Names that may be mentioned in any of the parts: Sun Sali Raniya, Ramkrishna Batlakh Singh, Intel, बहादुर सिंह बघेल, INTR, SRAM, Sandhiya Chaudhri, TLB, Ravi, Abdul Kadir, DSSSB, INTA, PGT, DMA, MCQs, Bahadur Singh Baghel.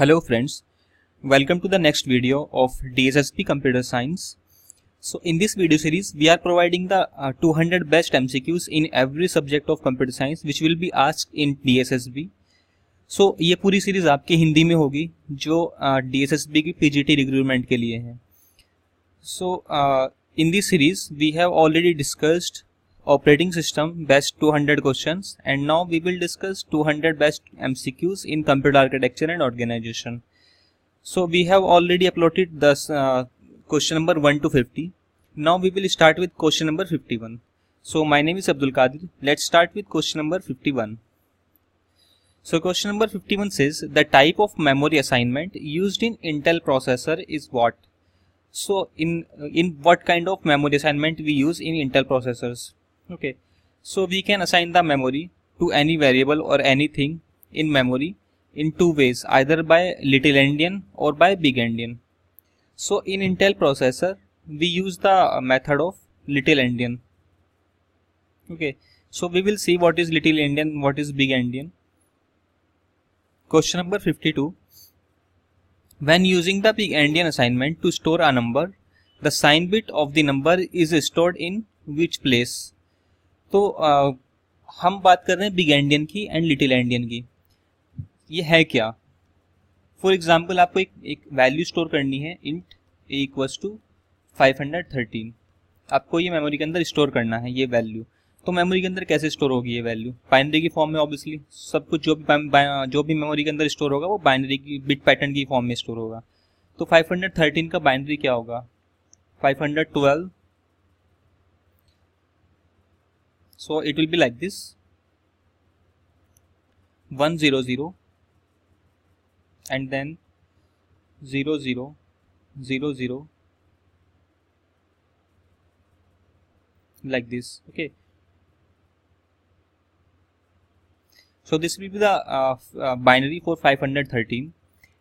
Hello friends, welcome to the next video of DSSSB Computer Science. So in this video series we are providing the 200 best MCQs in every subject of computer science which will be asked in DSSSB. So ये पूरी series आपके हिंदी में होगी जो DSSSB की PGT recruitment के लिए है. So in this series we have already discussed operating system best 200 questions, and now we will discuss 200 best MCQs in computer architecture and organization. So we have already uploaded the question number 1 to 50. Now we will start with question number 51. So my name is Abdul Kadir. Let's start with question number 51. So question number 51 says the type of memory assignment used in Intel processor is what? So in what kind of memory assignment we use in Intel processors? Okay, so we can assign the memory to any variable or anything in memory in two ways, either by little endian or by big endian. So in Intel processor, we use the method of little endian. Okay, so we will see what is little endian, what is big endian. Question number 52. When using the big endian assignment to store a number, the sign bit of the number is stored in which place? तो हम बात कर रहे हैं big endian की and little endian की. ये है क्या? फॉर एग्जांपल आपको एक वैल्यू स्टोर करनी है इंट इक्वल्स टू 513. आपको ये मेमोरी के अंदर स्टोर करना है ये वैल्यू. तो मेमोरी के अंदर कैसे स्टोर होगी ये वैल्यू? बाइनरी की फॉर्म में. ऑब्वियसली सब कुछ जो भी मेमोरी के अंदर स्टोर होगा वो बाइनरी की बिट पैटर्न की फॉर्म में स्टोर होगा. तो 513 का बाइनरी क्या होगा? 512. So it will be like this, 100 and then 0000 like this. Okay. So this will be the binary for 513,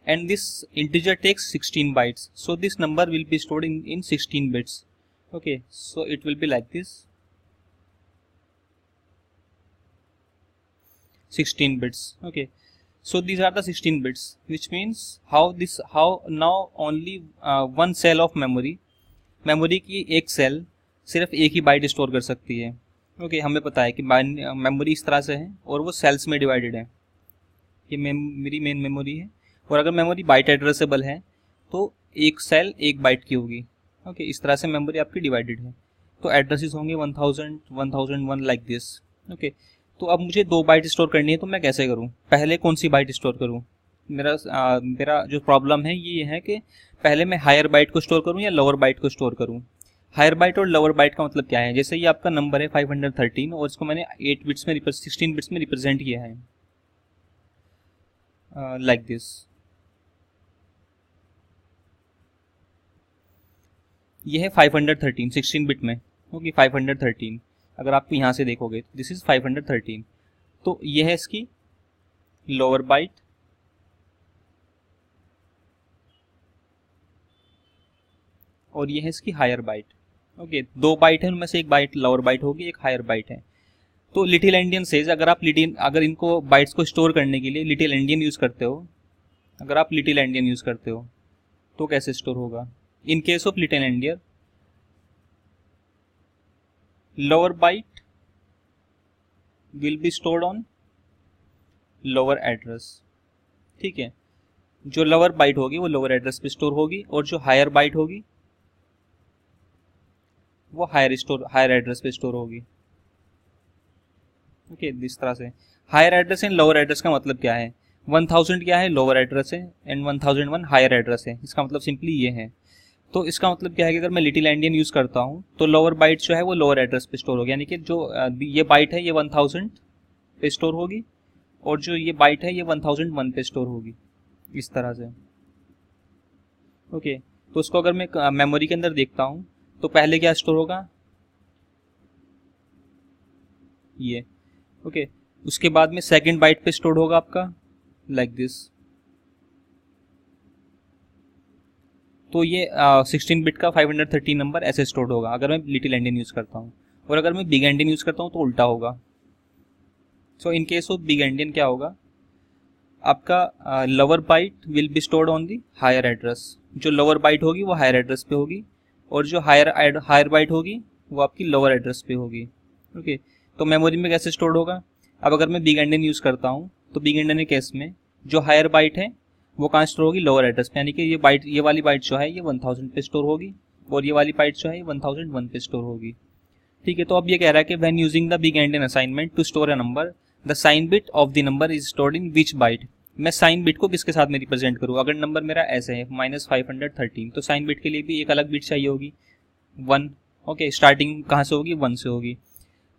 and this integer takes 16 bytes. So this number will be stored in 16 bits. Okay. So it will be like this. 16 bits. Okay, so these are the 16 bits, which means how now only one cell of memory की एक cell सिर्फ एक ही byte store कर सकती है. Okay, हमें पता है कि memory इस तरह से है और वो cells में divided है. ये मेरी main memory है और अगर memory byte addressable है तो एक cell एक byte की होगी. Okay, इस तरह से memory आपकी divided है तो addresses होंगे 1000, 1001 like this. Okay, तो अब मुझे दो बाइट स्टोर करनी है तो मैं कैसे करूं? पहले कौन सी बाइट स्टोर करूं? मेरा जो प्रॉब्लम है ये है कि पहले मैं हायर बाइट को स्टोर करूं या लोअर बाइट को स्टोर करूं? हायर बाइट और लोअर बाइट का मतलब क्या है? जैसे ये आपका नंबर है 513 और इसको मैंने 16 बिट्स में रिप्रेजेंट किया है लाइक दिस. ये है 513 16 बिट में. ओके, 513 अगर आप यहाँ से देखोगे दिस इज 513. तो ये है इसकी लोअर बाइट और ये है इसकी हायर बाइट. ओके, दो बाइट है उनमें से एक बाइट लोअर बाइट होगी एक हायर बाइट है. तो लिटिल एंडियन सेज अगर इनको बाइट्स को स्टोर करने के लिए लिटिल एंडियन यूज करते हो, अगर आप लिटिल एंडियन यूज करते हो तो कैसे स्टोर होगा? In case of little endian lower byte will be stored on lower address. ठीक है, जो lower byte होगी वो lower address पे store होगी और जो higher byte होगी वो higher address पे store होगी. ओके, इस तरह से higher address and lower address का मतलब क्या है? 1000 क्या है? lower address है एंड 1001 higher address है. इसका मतलब सिंपली ये है. तो इसका मतलब क्या है कि अगर मैं लिटिल एंडियन यूज करता हूँ तो लोअर बाइट जो है वो लोअर एड्रेस पे स्टोर होगी, यानी कि जो ये बाइट है ये 1000 पे स्टोर होगी और जो ये बाइट है ये 1001 पे स्टोर होगी इस तरह से. ओके, तो उसको अगर मैं मेमोरी के अंदर देखता हूँ तो पहले क्या स्टोर होगा? ये. ओके, उसके बाद में सेकेंड बाइट पे स्टोर होगा आपका लाइक दिस. तो ये 16 बिट का 513 नंबर ऐसे स्टोर होगा अगर मैं लिटिल एंडियन यूज करता हूँ, और अगर मैं बिग एंडियन यूज करता हूँ तो उल्टा होगा. So in case of big endian क्या होगा? आपका lower byte will be stored on the higher address. जो लोअर बाइट होगी वो हायर एड्रेस पे होगी और जो हायर बाइट होगी वो आपकी लोअर एड्रेस पे होगी। ओके तो मेमोरी में कैसे स्टोर होगा? अब अगर मैं बिग एंडियन यूज़ करता हूँ तो बिग एंडियन के केस में जो हायर बाइट है वो कहाँ स्टोर होगी? लोअर एड्रेस पे। यानी कि ये वाली बाइट जो है ये 1000 पे स्टोर होगी और ये वाली बाइट जो है 1001 पे स्टोर होगी। ठीक है, तो अब ये कह रहा है कि when using the big endian assignment to store a number the sign bit of the number is stored in which byte. मैं साइन बिट को किसके साथ में रिप्रेजेंट करूँ? अगर नंबर मेरा ऐसे है -513 तो साइन बिट के लिए भी एक अलग बिट चाहिए होगी 1। ओके स्टार्टिंग कहाँ से होगी? 1 से होगी।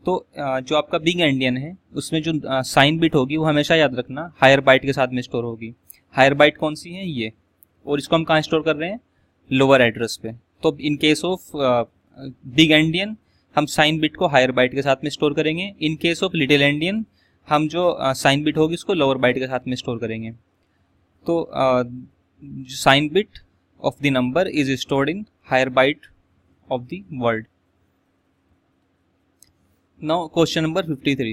तो जो आपका बिग एंडियन है उसमें जो साइन बिट होगी वो हमेशा याद रखना हायर बाइट के साथ में स्टोर होगी। हायर बाइट कौन सी है? ये। और इसको हम कहाँ स्टोर कर रहे हैं? लोअर एड्रेस पे। तो in case of big endian हम साइन बिट को हायर बाइट के साथ में स्टोर करेंगे। In case of little endian हम जो साइन बिट होगी उसको लोअर बाइट के साथ में स्टोर करेंगे। तो sign bit of the number is stored in higher byte of the word. Now question number 53.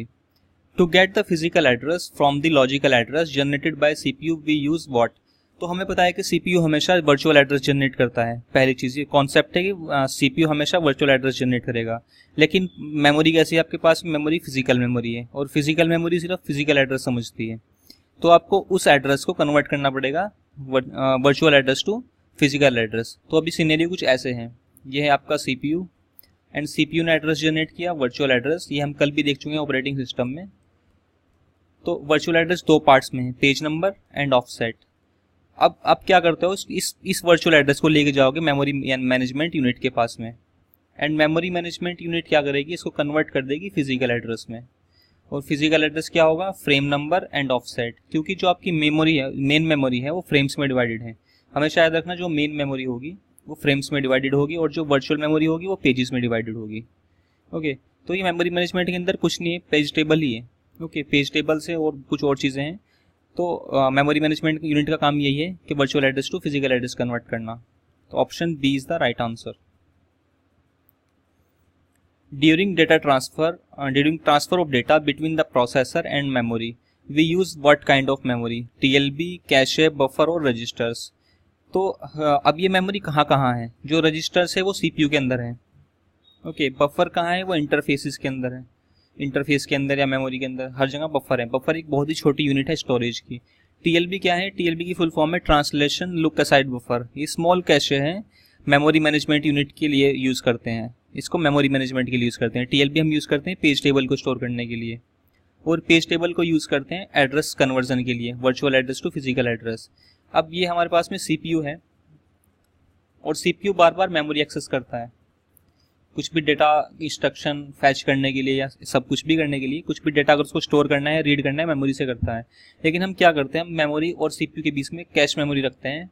To get the physical address from the logical address generated by CPU we use what? तो हमें पता है कि CPU हमेशा virtual address generate करता है। पहली चीज़ ये कॉन्सेप्ट है कि CPU हमेशा वर्चुअल एड्रेस जनरेट करेगा। लेकिन मेमोरी कैसी है आपके पास? मेमोरी फिजिकल मेमोरी है और फिजिकल मेमोरी सिर्फ फिजिकल एड्रेस समझती है। तो आपको उस एड्रेस को कन्वर्ट करना पड़ेगा virtual address to physical address. तो अभी सीनेरियो कुछ ऐसे हैं। यह है आपका CPU एंड CPU ने एड्रेस जनरेट किया वर्चुअल एड्रेस। ये हम कल भी देख चुके हैं ऑपरेटिंग सिस्टम में। तो वर्चुअल एड्रेस दो पार्ट्स में है, पेज नंबर एंड ऑफसेट। अब आप क्या करते हो? इस वर्चुअल एड्रेस को लेके जाओगे मेमोरी मैनेजमेंट यूनिट के पास में एंड मेमोरी मैनेजमेंट यूनिट क्या करेगी? इसको कन्वर्ट कर देगी फिजिकल एड्रेस में। और फिजिकल एड्रेस क्या होगा? Frame number and offset. क्योंकि जो आपकी मेमोरी है, मेन मेमोरी है, वो फ्रेम्स में डिवाइडेड है। हमेशा याद रखना जो मेन मेमोरी होगी वो फ्रेम्स में डिवाइडेड होगी और जो वर्चुअल मेमोरी होगी वो पेजेस में डिवाइडेड होगी। ओके तो ये मेमोरी मैनेजमेंट के अंदर कुछ नहीं है, पेज टेबल ही है। ओके पेज टेबल से और कुछ और चीज़ें हैं। तो मेमोरी मैनेजमेंट यूनिट का काम यही है कि virtual address to physical address convert करना। तो option B is the right answer. During transfer of data between the processor and memory we use what kind of memory? TLB, cache, buffer और registers. तो अब ये memory कहाँ कहाँ है? जो रजिस्टर्स है वो CPU के अंदर है। ओके बफर कहाँ है? वो इंटरफेसेस के अंदर है, इंटरफेस के अंदर या मेमोरी के अंदर हर जगह बफर है। बफर एक बहुत ही छोटी यूनिट है स्टोरेज की। TLB क्या है? TLB की फुल फॉर्म है ट्रांसलेशन लुक असाइड बफर। ये स्मॉल कैशे है, मेमोरी मैनेजमेंट यूनिट के लिए यूज़ करते हैं इसको, मेमोरी मैनेजमेंट के लिए यूज़ करते हैं। TLB हम यूज़ करते हैं पेज टेबल को स्टोर करने के लिए और पेज टेबल को यूज़ करते हैं एड्रेस कन्वर्जन के लिए virtual address to physical address. अब ये हमारे पास में CPU है और CPU बार बार मेमोरी एक्सेस करता है कुछ भी डेटा इंस्ट्रक्शन फैच करने के लिए या सब कुछ भी करने के लिए। कुछ भी डेटा अगर उसको स्टोर करना है, रीड करना है, मेमोरी से करता है। लेकिन हम क्या करते हैं? हम मेमोरी और CPU के बीच में कैश मेमोरी रखते हैं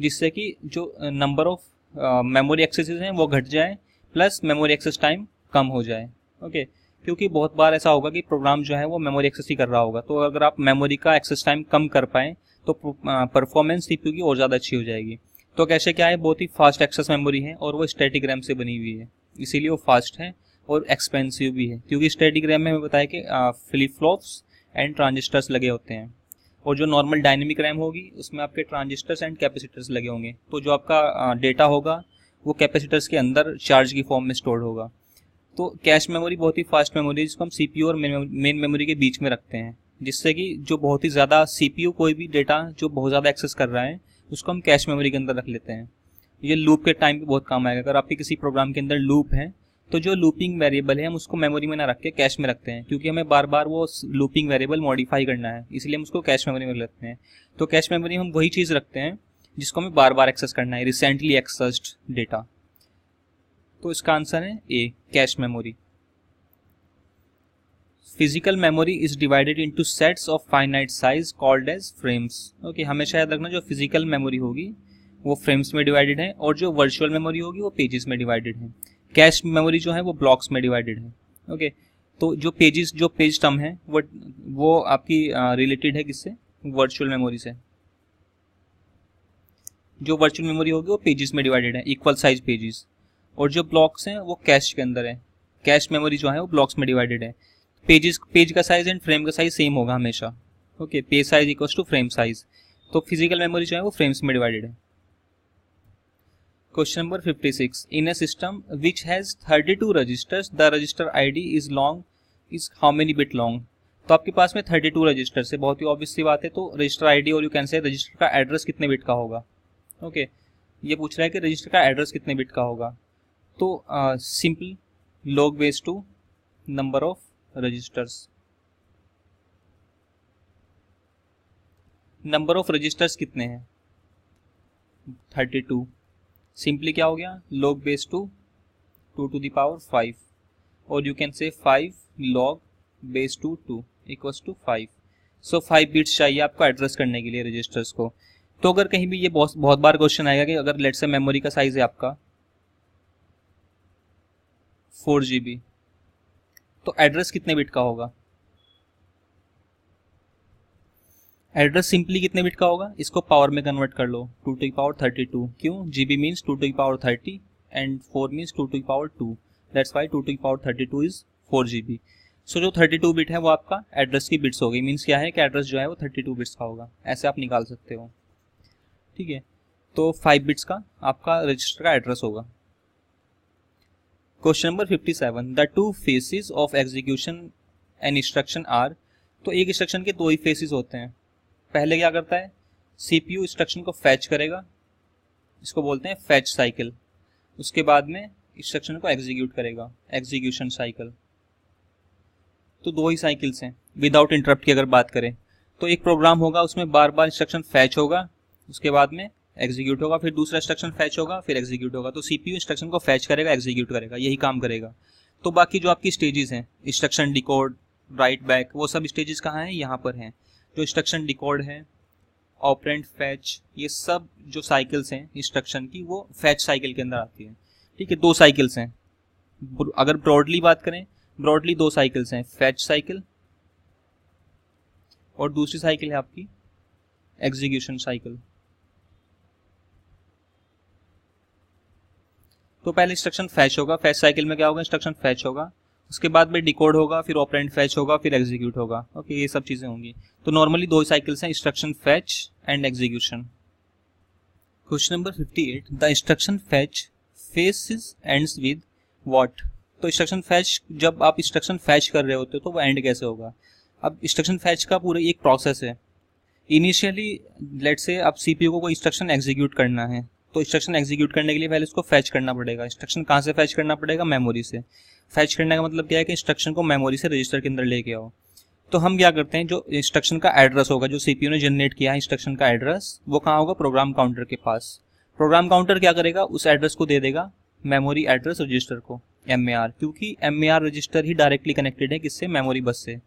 जिससे कि जो नंबर ऑफ मेमोरी एक्सेसेस हैं वो घट जाए प्लस मेमोरी एक्सेस टाइम कम हो जाए। ओके क्योंकि बहुत बार ऐसा होगा कि प्रोग्राम जो है वो मेमोरी एक्सेस ही कर रहा होगा। तो अगर आप मेमोरी का एक्सेस टाइम कम कर पाएँ तो परफॉर्मेंस CPU की और ज़्यादा अच्छी हो जाएगी। तो कैशे क्या है? बहुत ही फास्ट एक्सेस मेमोरी है और वो स्टैटिक रैम से बनी हुई है, इसीलिए वो फास्ट है और एक्सपेंसिव भी है। क्योंकि स्टैटिक रैम में हमें बताया कि फ्लिप फ्लॉप्स एंड ट्रांजिस्टर्स लगे होते हैं और जो नॉर्मल डायनेमिक रैम होगी उसमें आपके ट्रांजिस्टर्स एंड कैपेसिटर्स लगे होंगे। तो जो आपका डेटा होगा वो कैपेसिटर्स के अंदर चार्ज की फॉर्म में स्टोर्ड होगा। तो कैश मेमोरी बहुत ही फास्ट मेमोरी है जिसको हम CPU और मेन मेमोरी के बीच में रखते हैं जिससे कि जो बहुत ही ज़्यादा CPU कोई भी डेटा जो बहुत ज़्यादा एक्सेस कर रहा है उसको हम कैश मेमोरी के अंदर रख लेते हैं। ये लूप के टाइम पे बहुत काम आएगा। अगर आपके किसी प्रोग्राम के अंदर लूप है तो जो लूपिंग वेरिएबल है हम उसको मेमोरी में ना रख के कैश में रखते हैं क्योंकि हमें बार बार वो लूपिंग वेरिएबल मॉडिफाई करना है, इसलिए हम उसको कैश मेमोरी में रखते हैं। तो कैश मेमोरी में हम वही चीज़ रखते हैं जिसको हमें बार बार एक्सेस करना है, रिसेंटली एक्सेस्ड डेटा। तो इसका आंसर है A, cache memory. Physical memory is divided into sets of finite size called as frames. Okay हमेशा याद रखना जो फिजिकल मेमोरी होगी वो फ्रेम्स में डिवाइडेड है और जो वर्चुअल मेमोरी होगी वो पेजेस में डिवाइडेड है। कैश मेमोरी जो है वो ब्लॉक्स में डिवाइडेड है। ओके तो जो पेजेस, जो पेज टर्म है वो आपकी रिलेटेड है किससे? वर्चुअल मेमोरी से। जो वर्चुअल मेमोरी होगी वो पेजेस में डिवाइडेड है, इक्वल साइज पेजेस, और जो ब्लॉक्स हैं वो कैश के अंदर है। कैश मेमोरी जो है वो ब्लॉक्स में डिवाइडेड है। पेज का साइज एंड फ्रेम का साइज सेम होगा हमेशा। Okay, page size equals to frame size. तो फिजिकल मेमोरी जो है वो फ्रेम्स में डिवाइडेड है। Question number 56, in a system which has 32 registers the register ID is long is how many bit long. तो आपके पास में 32 रजिस्टर्स है, बहुत ही ऑब्वियस सी बात है। तो रजिस्टर आईडी और यू कैन से रजिस्टर का एड्रेस कितने बिट का होगा। ओके, ये पूछ रहा है कि रजिस्टर का एड्रेस कितने बिट का होगा। तो simple log base two number of registers. Number of registers कितने हैं, 32। सिंपली क्या हो गया, log base two 2 to the power 5 और यू कैन से 5 log base 2 2 equals to 5। So 5 bits चाहिए आपको एड्रेस करने के लिए रजिस्टर्स को। तो अगर कहीं भी ये बहुत बार क्वेश्चन आएगा कि अगर लेट्स से मेमोरी का साइज है आपका 4 GB, तो एड्रेस कितने बिट का होगा। एड्रेस सिंपली कितने बिट का होगा, इसको पावर में कन्वर्ट कर लो, 2 to the power 32। क्यों, GB means 2 to the power 30 and 4 means 2 to the power 2, that's why 2 to the power 32 is 4 GB। सो जो 32 बिट है वो आपका एड्रेस की बिट्स हो गई। मीन्स क्या है कि एड्रेस जो है वो 32 बिट्स का होगा, ऐसे आप निकाल सकते हो। ठीक है, तो 5 बिट्स का आपका रजिस्टर का एड्रेस होगा। Question number 57, the two phases of execution and instruction are. तो एक इंस्ट्रक्शन के दो ही फेसेस होते हैं। पहले क्या करता है, सीपीयू इंस्ट्रक्शन को फैच करेगा, इसको बोलते हैं फैच साइकिल। उसके बाद में इंस्ट्रक्शन को एग्जीक्यूट करेगा, एग्जीक्यूशन साइकिल। तो दो ही साइकिल्स हैं। विदाउट इंटरप्ट की अगर बात करें तो एक प्रोग्राम होगा, उसमें बार बार इंस्ट्रक्शन फैच होगा, उसके बाद में एग्जीक्यूट होगा, फिर दूसरा इंस्ट्रक्शन फैच होगा, फिर एग्जीक्यूट होगा। तो सीपीयू इंस्ट्रक्शन को फैच करेगा, एग्जीक्यूट करेगा, यही काम करेगा। तो बाकी जो आपकी स्टेजेस हैं, इंस्ट्रक्शन डिकोड, राइट बैक, वो सब स्टेजेस कहाँ हैं, यहाँ पर हैं। जो इंस्ट्रक्शन डिकोड है, ऑपरेंट फैच, ये सब जो साइकिल्स हैं इंस्ट्रक्शन की वो फैच साइकिल के अंदर आती है। ठीक है, दो साइकिल्स हैं। अगर ब्रॉडली बात करें, ब्रॉडली दो साइकिल्स हैं, फैच साइकिल और दूसरी साइकिल है आपकी एग्जीक्यूशन साइकिल। तो पहले इंस्ट्रक्शन फैच होगा, फैच साइकिल में क्या होगा, इंस्ट्रक्शन फैच होगा, उसके बाद में डिकोड होगा, फिर ऑपरेंड फैच होगा, फिर एग्जीक्यूट होगा। ओके, ये सब चीजें होंगी। तो नॉर्मली दो साइकिल्स हैं, instruction fetch and execution. Question number 58, the instruction fetch phases ends with what. तो इंस्ट्रक्शन फैच, जब आप इंस्ट्रक्शन फैच कर रहे होते हो तो वो एंड कैसे होगा। अब इंस्ट्रक्शन फैच का पूरा एक प्रोसेस है। इनिशियली लेट्स से आप सीपीयू को कोई इंस्ट्रक्शन एग्जीक्यूट करना है, तो इंस्ट्रक्शन एग्जीक्यूट करने के लिए पहले उसको फैच करना पड़ेगा। इंस्ट्रक्शन कहाँ से फैच करना पड़ेगा, मेमोरी से। फैच करने का मतलब क्या है कि इंस्ट्रक्शन को मेमोरी से रजिस्टर के अंदर लेके आओ। तो हम क्या करते हैं, जो इंस्ट्रक्शन का एड्रेस होगा, जो सीपीयू ने जनरेट किया है इंस्ट्रक्शन का एड्रेस, वो कहाँ होगा, प्रोग्राम काउंटर के पास। प्रोग्राम काउंटर क्या करेगा, उस एड्रेस को दे देगा मेमोरी एड्रेस रजिस्टर को, MER, क्योंकि MER रजिस्टर ही डायरेक्टली कनेक्टेड है किससे, मेमोरी बस से।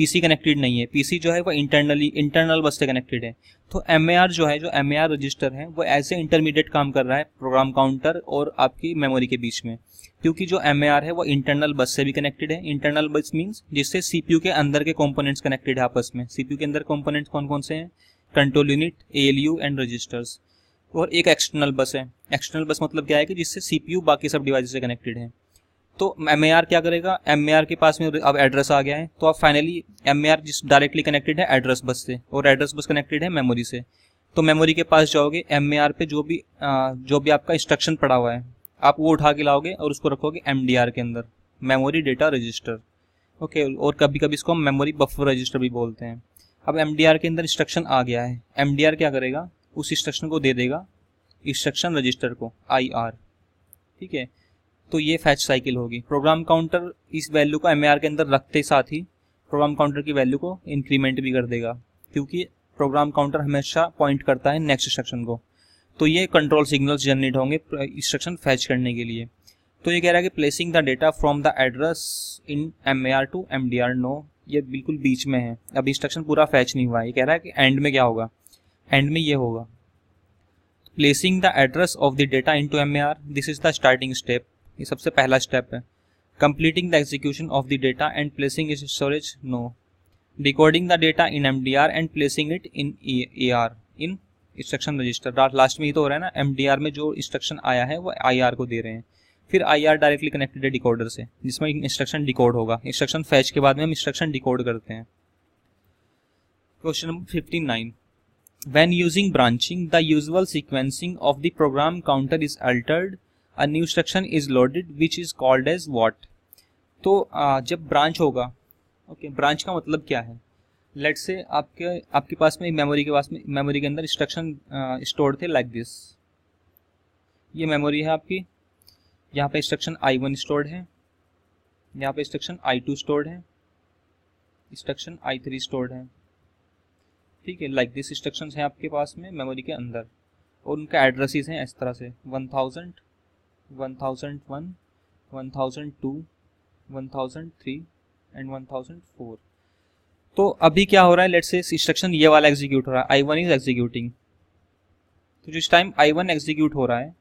PC कनेक्टेड नहीं है, PC जो है वो इंटरनल बस से कनेक्टेड है। तो MER जो है, जो MER रजिस्टर है वो ऐसे इंटरमीडिएट काम कर रहा है प्रोग्राम काउंटर और आपकी मेमोरी के बीच में, क्योंकि जो MER है वो इंटरनल बस से भी कनेक्टेड है। इंटरनल बस मीन्स जिससे सीपीयू के अंदर के कंपोनेंट्स कनेक्टेड है आपस में। सीपीयू के अंदर कंपोनेंट्स कौन कौन से हैं, control unit, ALU and registers. और एक एक्सटर्नल बस है। एक्सटर्नल बस मतलब क्या है कि जिससे सीपीयू बाकी सब डिवाइस से कनेक्टेड है। तो MER क्या करेगा, MER के पास में अब एड्रेस आ गया है, तो अब फाइनली MER जिस डायरेक्टली कनेक्टेड है एड्रेस बस से, और एड्रेस बस कनेक्टेड है मेमोरी से। तो मेमोरी के पास जाओगे, MER पे जो भी आपका इंस्ट्रक्शन पड़ा हुआ है आप वो उठा के लाओगे और उसको रखोगे MDR के अंदर, मेमोरी डेटा रजिस्टर। ओके, और कभी कभी इसको हम मेमोरी बफर रजिस्टर भी बोलते हैं। अब MDR के अंदर इंस्ट्रक्शन आ गया है, MDR क्या करेगा, उस इंस्ट्रक्शन को दे देगा इंस्ट्रक्शन रजिस्टर को, IR। ठीक है, तो ये फैच साइकिल होगी। प्रोग्राम काउंटर इस वैल्यू को MER के अंदर रखते साथ ही प्रोग्राम काउंटर की वैल्यू को इंक्रीमेंट भी कर देगा, क्योंकि प्रोग्राम काउंटर हमेशा पॉइंट करता है नेक्स्ट इंस्ट्रक्शन को। तो ये कंट्रोल सिग्नल्स जनरेट होंगे इंस्ट्रक्शन फैच करने के लिए। तो ये कह रहा है कि placing the data from the address in MER to MDR, no, ये बिल्कुल बीच में है, अब इंस्ट्रक्शन पूरा फैच नहीं हुआ है। ये कह रहा है कि एंड में क्या होगा, एंड में ये होगा, placing the address of the data in to MER, this is the starting step, ये सबसे पहला स्टेप है। Completing the execution of the data and placing it storage, no, decoding the data in MDR and placing it in AR, in instruction register. Last में ही तो हो रहा है ना, MDR में जो इंस्ट्रक्शन आया है वो IR को दे रहे हैं, फिर IR डायरेक्टली कनेक्टेड है डिकोडर से, जिसमें इंस्ट्रक्शन डिकोड होगा। इंस्ट्रक्शन फैच के बाद में हम इंस्ट्रक्शन डिकोड करते हैं। Question number 59. When using branching, the usual sequencing of the program counter is altered. A new instruction is loaded which is called as what? तो जब ब्रांच होगा, ओके, ब्रांच का मतलब क्या है? लेट्स से आपके पास में मेमोरी के अंदर इंस्ट्रक्शन स्टोर थे लाइक दिस. ये मेमोरी है आपकी. यहाँ पे इंस्ट्रक्शन I1 स्टोर्ड है, यहाँ पे इंस्ट्रक्शन I2 स्टोर्ड है, इंस्ट्रक्शन I3 स्टोर्ड है. ठीक है, लाइक दिस इंस्ट्रक्शंस हैं आपके पास में मेमोरी के अंदर और उनका एड्रेसेस हैं इस तरह से 1000, 1001, 1002, 1003 एंड 1004. तो अभी क्या हो रहा है, लेट्स से इंस्ट्रक्शन ये वाला एग्जीक्यूट हो रहा है, I1 इज एग्जीक्यूटिंग. तो जिस टाइम I1 एग्जीक्यूट हो रहा है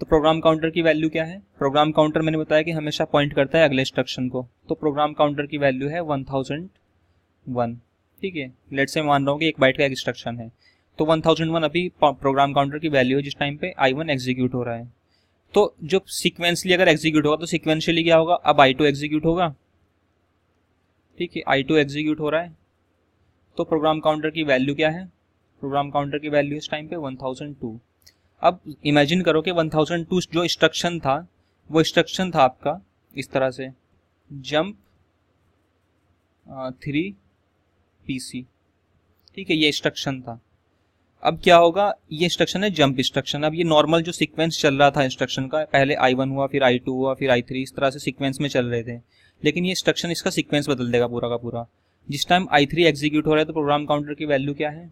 तो प्रोग्राम काउंटर की वैल्यू क्या है? प्रोग्राम काउंटर मैंने बताया कि हमेशा पॉइंट करता है अगले इंस्ट्रक्शन को. तो प्रोग्राम काउंटर की वैल्यू है 1001. ठीक है, लेट्स से मान रहा हूँ कि 1 बाइट का एक इंस्ट्रक्शन है. तो 1001 अभी प्रोग्राम काउंटर की वैल्यू है जिस टाइम पे I1 एग्जीक्यूट हो रहा है. तो जो सिक्वेंसली अगर एग्जीक्यूट होगा तो सिक्वेंशियली क्या होगा, अब I2 एग्जीक्यूट होगा. ठीक है, I2 एग्जीक्यूट हो रहा है तो प्रोग्राम काउंटर की वैल्यू क्या है? प्रोग्राम काउंटर की वैल्यू इस टाइम पे 1002. अब इमेजिन करो कि 1002 जो इंस्ट्रक्शन था वो इंस्ट्रक्शन था आपका इस तरह से जंप 3 PC. ठीक है, ये इंस्ट्रक्शन था. अब क्या होगा, ये इंस्ट्रक्शन है जंप इंस्ट्रक्शन. अब ये नॉर्मल जो सीक्वेंस चल रहा था इंस्ट्रक्शन का, पहले I1 हुआ, फिर I2 हुआ, फिर I3, इस तरह से सीक्वेंस में चल रहे थे. लेकिन ये इंस्ट्रक्शन इसका सीक्वेंस बदल देगा पूरा का पूरा. जिस टाइम I3 एग्जीक्यूट हो रहा है तो प्रोग्राम काउंटर की वैल्यू क्या है?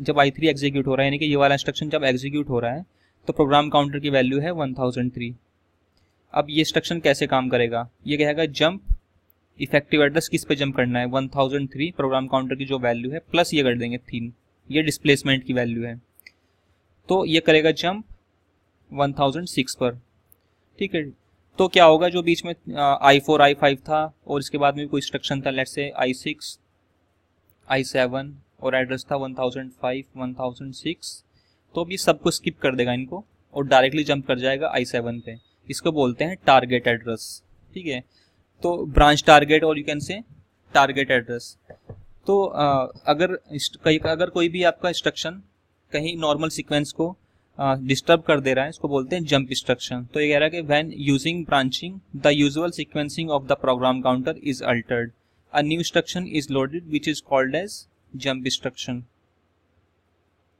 जब I3 एग्जीक्यूट हो रहा है यानी कि ये वाला इंस्ट्रक्शन जब एग्जीक्यूट हो रहा है तो प्रोग्राम काउंटर की वैल्यू है 1003. अब ये इंस्ट्रक्शन कैसे काम करेगा? ये कहेगा जंप इफेक्टिव एड्रेस किस पे जंप करना है, 1003 प्रोग्राम काउंटर की जो वैल्यू है प्लस ये कर देंगे 3, ये डिस्प्लेसमेंट की वैल्यू है. तो ये करेगा जंप 1006 पर. ठीक है, तो क्या होगा, जो बीच में I4 I5 था और इसके बाद में कोई इंस्ट्रक्शन था, लेट्स से I6 I7 और एड्रेस था 1005 1006, तो भी सबको स्किप कर देगा इनको और डायरेक्टली जंप कर जाएगा I7 पे. इसको बोलते हैं टारगेट एड्रेस. ठीक है, तो ब्रांच टारगेट और you can say target address. तो अगर कोई भी आपका इंस्ट्रक्शन कहीं नॉर्मल सीक्वेंस को डिस्टर्ब कर दे रहा है, इसको बोलते हैं जंप इंस्ट्रक्शन. तो ये कह रहा है कि when using branching the usual sequencing of the program counter is altered, a new instruction is loaded which is called as jump instruction.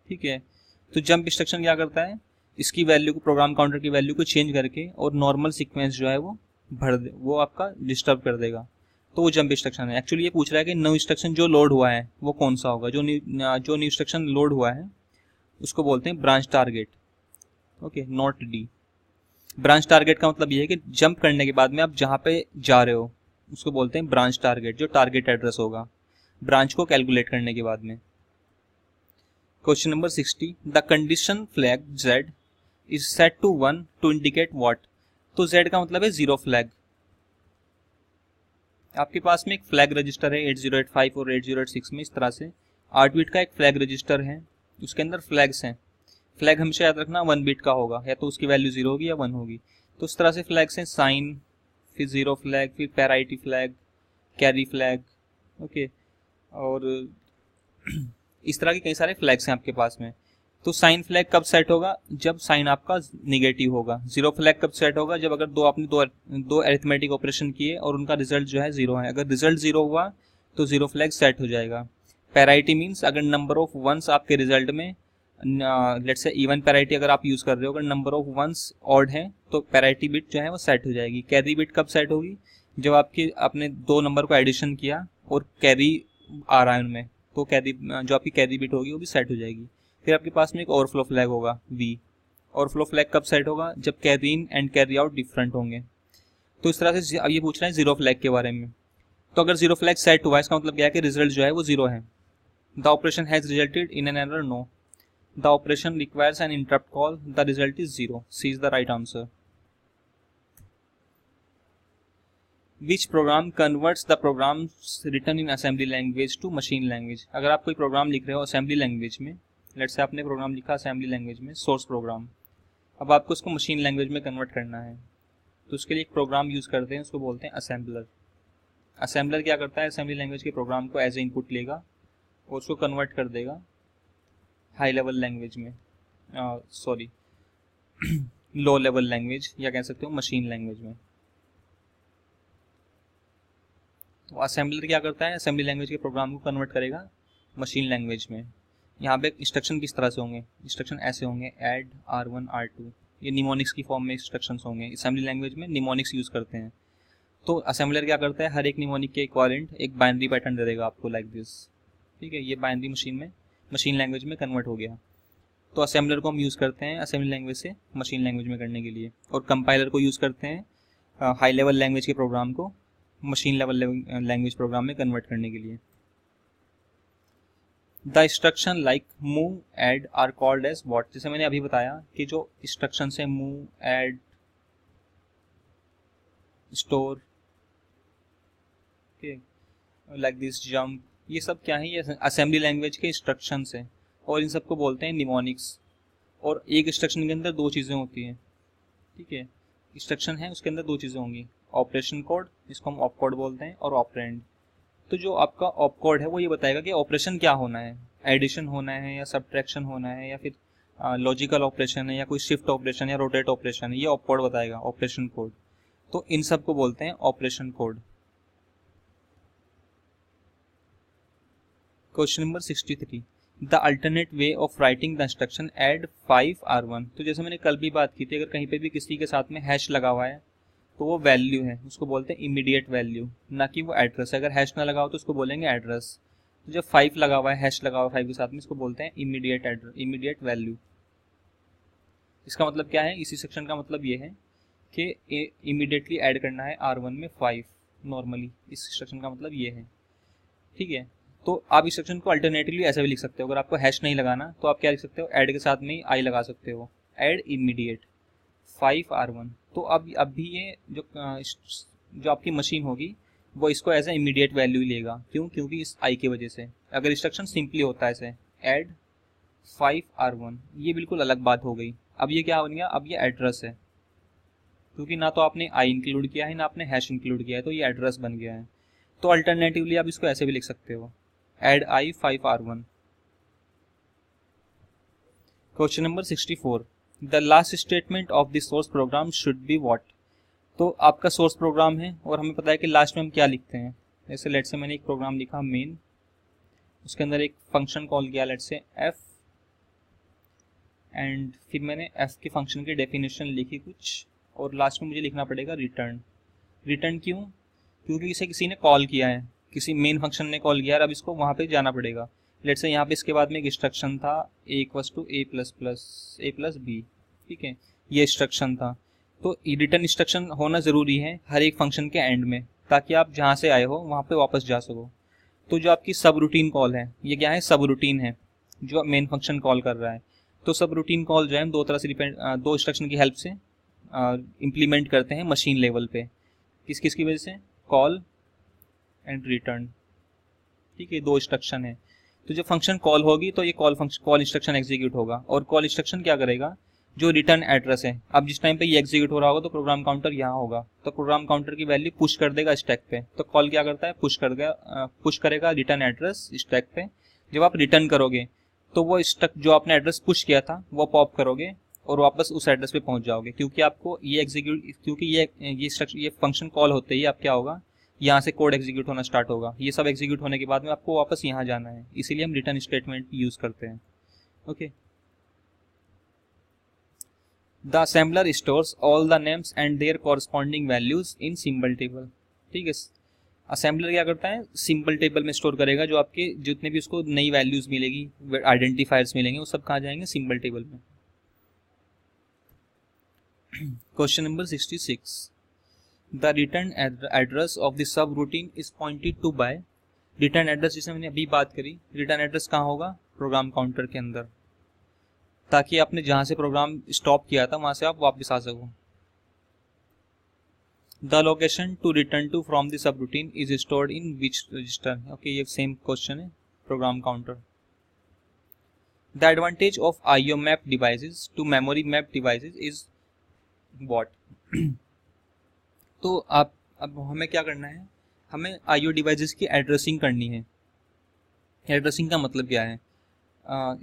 ठीक है, तो जंप इंस्ट्रक्शन क्या करता है, इसकी वैल्यू को, प्रोग्राम काउंटर की वैल्यू को चेंज करके और नॉर्मल सीक्वेंस जो है वो भर दे, वो आपका डिस्टर्ब कर देगा. तो वो जंप इंस्ट्रक्शन है. एक्चुअली ये पूछ रहा है कि न्यू इंस्ट्रक्शन जो लोड हुआ है वो कौन सा होगा. जो न्यू इंस्ट्रक्शन लोड हुआ है उसको बोलते हैं branch target. Okay, not D. Branch target का मतलब ये है कि जंप करने के बाद में आप जहाँ पे जा रहे हो उसको बोलते हैं ब्रांच टारगेट, जो टारगेट एड्रेस होगा ब्रांच को कैलकुलेट करने के बाद में. Question number 60. The condition flag Z is set to 1 to indicate what. तो Z का मतलब है जीरो फ्लैग. आपके पास में एक फ्लैग रजिस्टर है 8085 और 8086 में, इस तरह से 8 बिट का एक फ्लैग रजिस्टर है, उसके अंदर फ्लैग्स हैं. फ्लैग हमेशा याद रखना 1 बिट का होगा, या तो उसकी वैल्यू 0 होगी या 1 होगी. तो इस तरह से फ्लैग्स हैं, साइन, फिर जीरो फ्लैग, फिर parity flag, carry flag. Okay, और इस तरह के कई सारे फ्लैग्स हैं आपके पास में. तो साइन फ्लैग कब सेट होगा, जब साइन आपका नेगेटिव होगा. जीरो फ्लैग कब सेट होगा, जब अगर आपने दो अरिथमेटिक ऑपरेशन किए और उनका रिजल्ट जो है जीरो है. अगर रिजल्ट जीरो हुआ तो जीरो फ्लैग सेट हो जाएगा. पैराइटी मींस अगर नंबर ऑफ वंस आपके रिजल्ट में, लेट्स से इवन पैराइटी अगर आप यूज कर रहे हो, अगर नंबर ऑफ वंस ऑड है तो पैराइटी बिट जो है वो सेट हो जाएगी. कैरी बिट कब सेट होगी, जब आपने 2 नंबर को एडिशन किया और कैरी आ रहा है उनमें, तो कैरी जो आपकी कैरी बिट होगी वो भी सेट हो जाएगी. फिर आपके पास में एक ओवरफ्लो फ्लैग होगा V. ओवरफ्लो फ्लैग कब सेट होगा, जब carry in and carry out different होंगे. तो इस तरह से अब ये पूछ रहे हैं जीरो फ्लैग के बारे में. तो अगर जीरो फ्लैग सेट हुआ इसका मतलब क्या है कि रिजल्ट जो है वो जीरो है. The operation has resulted in an error, no. The operation requires an interrupt call, the result is zero, C is the right answer. Which program converts the program written in assembly language to machine language. अगर आप कोई programme लिख रहे हो assembly language में, let's से आपने program लिखा असेंबली लैंग्वेज में, सोर्स प्रोग्राम, अब आपको उसको मशीन लैंग्वेज में कन्वर्ट करना है, तो उसके लिए एक प्रोग्राम यूज़ करते हैं, उसको बोलते हैं असेंबलर. असेंबलर क्या करता है, असेंबली लैंग्वेज के प्रोग्राम को एज ए इनपुट लेगा और उसको कन्वर्ट कर देगा हाई लेवल लैंग्वेज में, सॉरी लो लेवल लैंग्वेज या कह सकते हो मशीन लैंग्वेज में। तो असेंबलर क्या करता है, असेंबली लैंग्वेज के प्रोग्राम को कन्वर्ट करेगा मशीन लैंग्वेज में। यहाँ पे इंस्ट्रक्शन किस तरह से होंगे, इंस्ट्रक्शन ऐसे होंगे ऐड R1 R2, ये निमोनिक्स की फॉर्म में इंस्ट्रक्शन होंगे। असेंबली लैंग्वेज में निमोनिक्स यूज़ करते हैं। तो असेंबलर क्या करता है, हर एक निमोनिक के इक्वालेंट एक बाइनरी पैटर्न दे देगा आपको लाइक दिस, ठीक है। ये बाइनरी मशीन लैंग्वेज में कन्वर्ट हो गया। तो असेंबलर को हम यूज़ करते हैं असेंबली लैंग्वेज से मशीन लैंग्वेज में करने के लिए, और कंपाइलर को यूज़ करते हैं हाई लेवल लैंग्वेज के प्रोग्राम को मशीन लेवल लैंग्वेज प्रोग्राम में कन्वर्ट करने के लिए। The instruction like move add are called as what, जैसे मैंने अभी बताया कि जो इंस्ट्रक्शन है move add store like this jump, ये सब क्या है, ये असेंबली लैंग्वेज के इंस्ट्रक्शन है और इन सबको बोलते हैं निमोनिक्स। और एक इंस्ट्रक्शन के अंदर दो चीज़ें होती हैं, ठीक है, इंस्ट्रक्शन है उसके अंदर दो चीज़ें होंगी, ऑपरेशन कोड इसको हम ऑप कोड बोलते हैं, और ऑपरेंड। तो जो आपका ऑप कोड है वो ये बताएगा कि ऑपरेशन क्या होना है, एडिशन होना है या सब्ट्रैक्शन होना है या फिर लॉजिकल ऑपरेशन है या कोई शिफ्ट ऑपरेशन या रोटेट ऑपरेशन है, ये ऑप कोड बताएगा, ऑपरेशन कोड। तो इन सब को बोलते हैं operation code. Question number 63, the alternate way of writing the instruction add 5 R1। तो जैसे मैंने कल भी बात की थी, अगर कहीं पे भी किसी के साथ में हैश लगा हुआ है तो वो वैल्यू है, उसको बोलते हैं इमीडिएट वैल्यू, ना कि वो एड्रेस है। अगर हैश ना लगा हो तो उसको बोलेंगे एड्रेस। तो जब 5 लगा हुआ है, हैश लगा हुआ है 5 के साथ में, इसको बोलते हैं इमीडिएट एड्रेस, इमीडिएट वैल्यू। इसका मतलब क्या है, इसी सेक्शन का मतलब ये है कि इमीडिएटली ऐड करना है R1 में 5, नॉर्मली इस सेक्शन का मतलब ये है, ठीक है। तो आप इस सेक्शन को अल्टरनेटिवली ऐसे भी लिख सकते हो, अगर आपको हैश नहीं लगाना तो आप क्या लिख सकते हो, ऐड के साथ में ही आई लगा सकते हो, ऐड इमीडिएट 5 R1। तो अब भी ये जो आपकी मशीन होगी वो इसको एज ए इमीडिएट वैल्यू लेगा, क्यों, क्योंकि इस आई की वजह से। अगर इंस्ट्रक्शन सिंपली होता है ऐसे ऐड 5 R1, ये बिल्कुल अलग बात हो गई। अब ये क्या बन गया, अब ये एड्रेस है, क्योंकि ना तो आपने आई इंक्लूड किया है ना आपने हैश इंक्लूड किया है, तो ये एड्रेस बन गया है। तो अल्टरनेटिवली आप इसको ऐसे भी लिख सकते हो, add I 5 R1। Question number 64, the last statement of the source program should be what. तो आपका सोर्स प्रोग्राम है और हमें पता है कि लास्ट में हम क्या लिखते हैं। जैसे लेट से मैंने एक प्रोग्राम लिखा मेन, उसके अंदर एक फंक्शन कॉल किया लेट से एफ, एंड फिर मैंने एफ के फंक्शन की डेफिनेशन लिखी कुछ, और लास्ट में मुझे लिखना पड़ेगा रिटर्न। रिटर्न क्यों, क्योंकि इसे किसी ने कॉल किया है, किसी मेन फंक्शन ने कॉल किया है, अब इसको वहाँ पर जाना पड़ेगा। लेट से यहाँ पे इसके बाद में एक इंस्ट्रक्शन था a = a++ a+b, ठीक है, ये इंस्ट्रक्शन था। तो रिटर्न इंस्ट्रक्शन होना ज़रूरी है हर एक फंक्शन के एंड में, ताकि आप जहाँ से आए हो वहाँ पे वापस जा सको। तो जो आपकी सब रूटीन कॉल है, ये क्या है, सब रूटीन है जो मेन फंक्शन कॉल कर रहा है। तो सब रूटीन कॉल जो है हम दो तरह से दो इंस्ट्रक्शन की हेल्प से इम्प्लीमेंट करते हैं मशीन लेवल पे, किस किस की वजह से, कॉल एंड रिटर्न, ठीक है, दो इंस्ट्रक्शन है। तो जब फंक्शन कॉल होगी तो ये कॉल इंस्ट्रक्शन एग्जीक्यूट होगा, और कॉल इंस्ट्रक्शन क्या करेगा, जो रिटर्न एड्रेस है, अब जिस टाइम पे ये एग्जीक्यूट हो रहा होगा तो प्रोग्राम काउंटर यहाँ होगा, तो प्रोग्राम काउंटर की वैल्यू पुश कर देगा स्टैक पे। तो कॉल क्या करता है, पुश करेगा रिटर्न एड्रेस स्टैक पे। जब आप रिटर्न करोगे तो वो स्टैक जो आपने एड्रेस पुश किया था वो पॉप करोगे और वापस उस एड्रेस पे पहुँच जाओगे, क्योंकि आपको ये क्योंकि ये फंक्शन कॉल होते ही आप क्या होगा, यहाँ से कोड एग्जीक्यूट होना स्टार्ट होगा। ये सब एग्जीक्यूट होने के बाद में आपको वापस यहाँ जाना है, इसीलिए हम रिटर्न स्टेटमेंट यूज़ करते हैं। Okay, the assembler stores all the names and their corresponding values in symbol table, ठीक है। असेंबलर क्या करता है, सिंबल टेबल में स्टोर करेगा, जो आपके जितने भी उसको नई वैल्यूज मिलेगी, आइडेंटिफायर्स मिलेंगे, वो सब कहाँ जाएंगे, सिंबल टेबल में। Question number 66, the return address of the subroutine is pointed to by. Return address जिसमें मैंने अभी बात करी, रिटर्न एड्रेस कहाँ होगा, प्रोग्राम काउंटर के अंदर, ताकि आपने जहाँ से प्रोग्राम स्टॉप किया था वहाँ से आप वापस आ सको। The location to return to from the subroutine is stored in which register, okay, ये सेम क्वेश्चन है, program counter. The advantage of IO map devices to memory map devices is what. तो अब हमें क्या करना है, हमें IO devices की एड्रेसिंग करनी है, एड्रेसिंग का मतलब क्या है,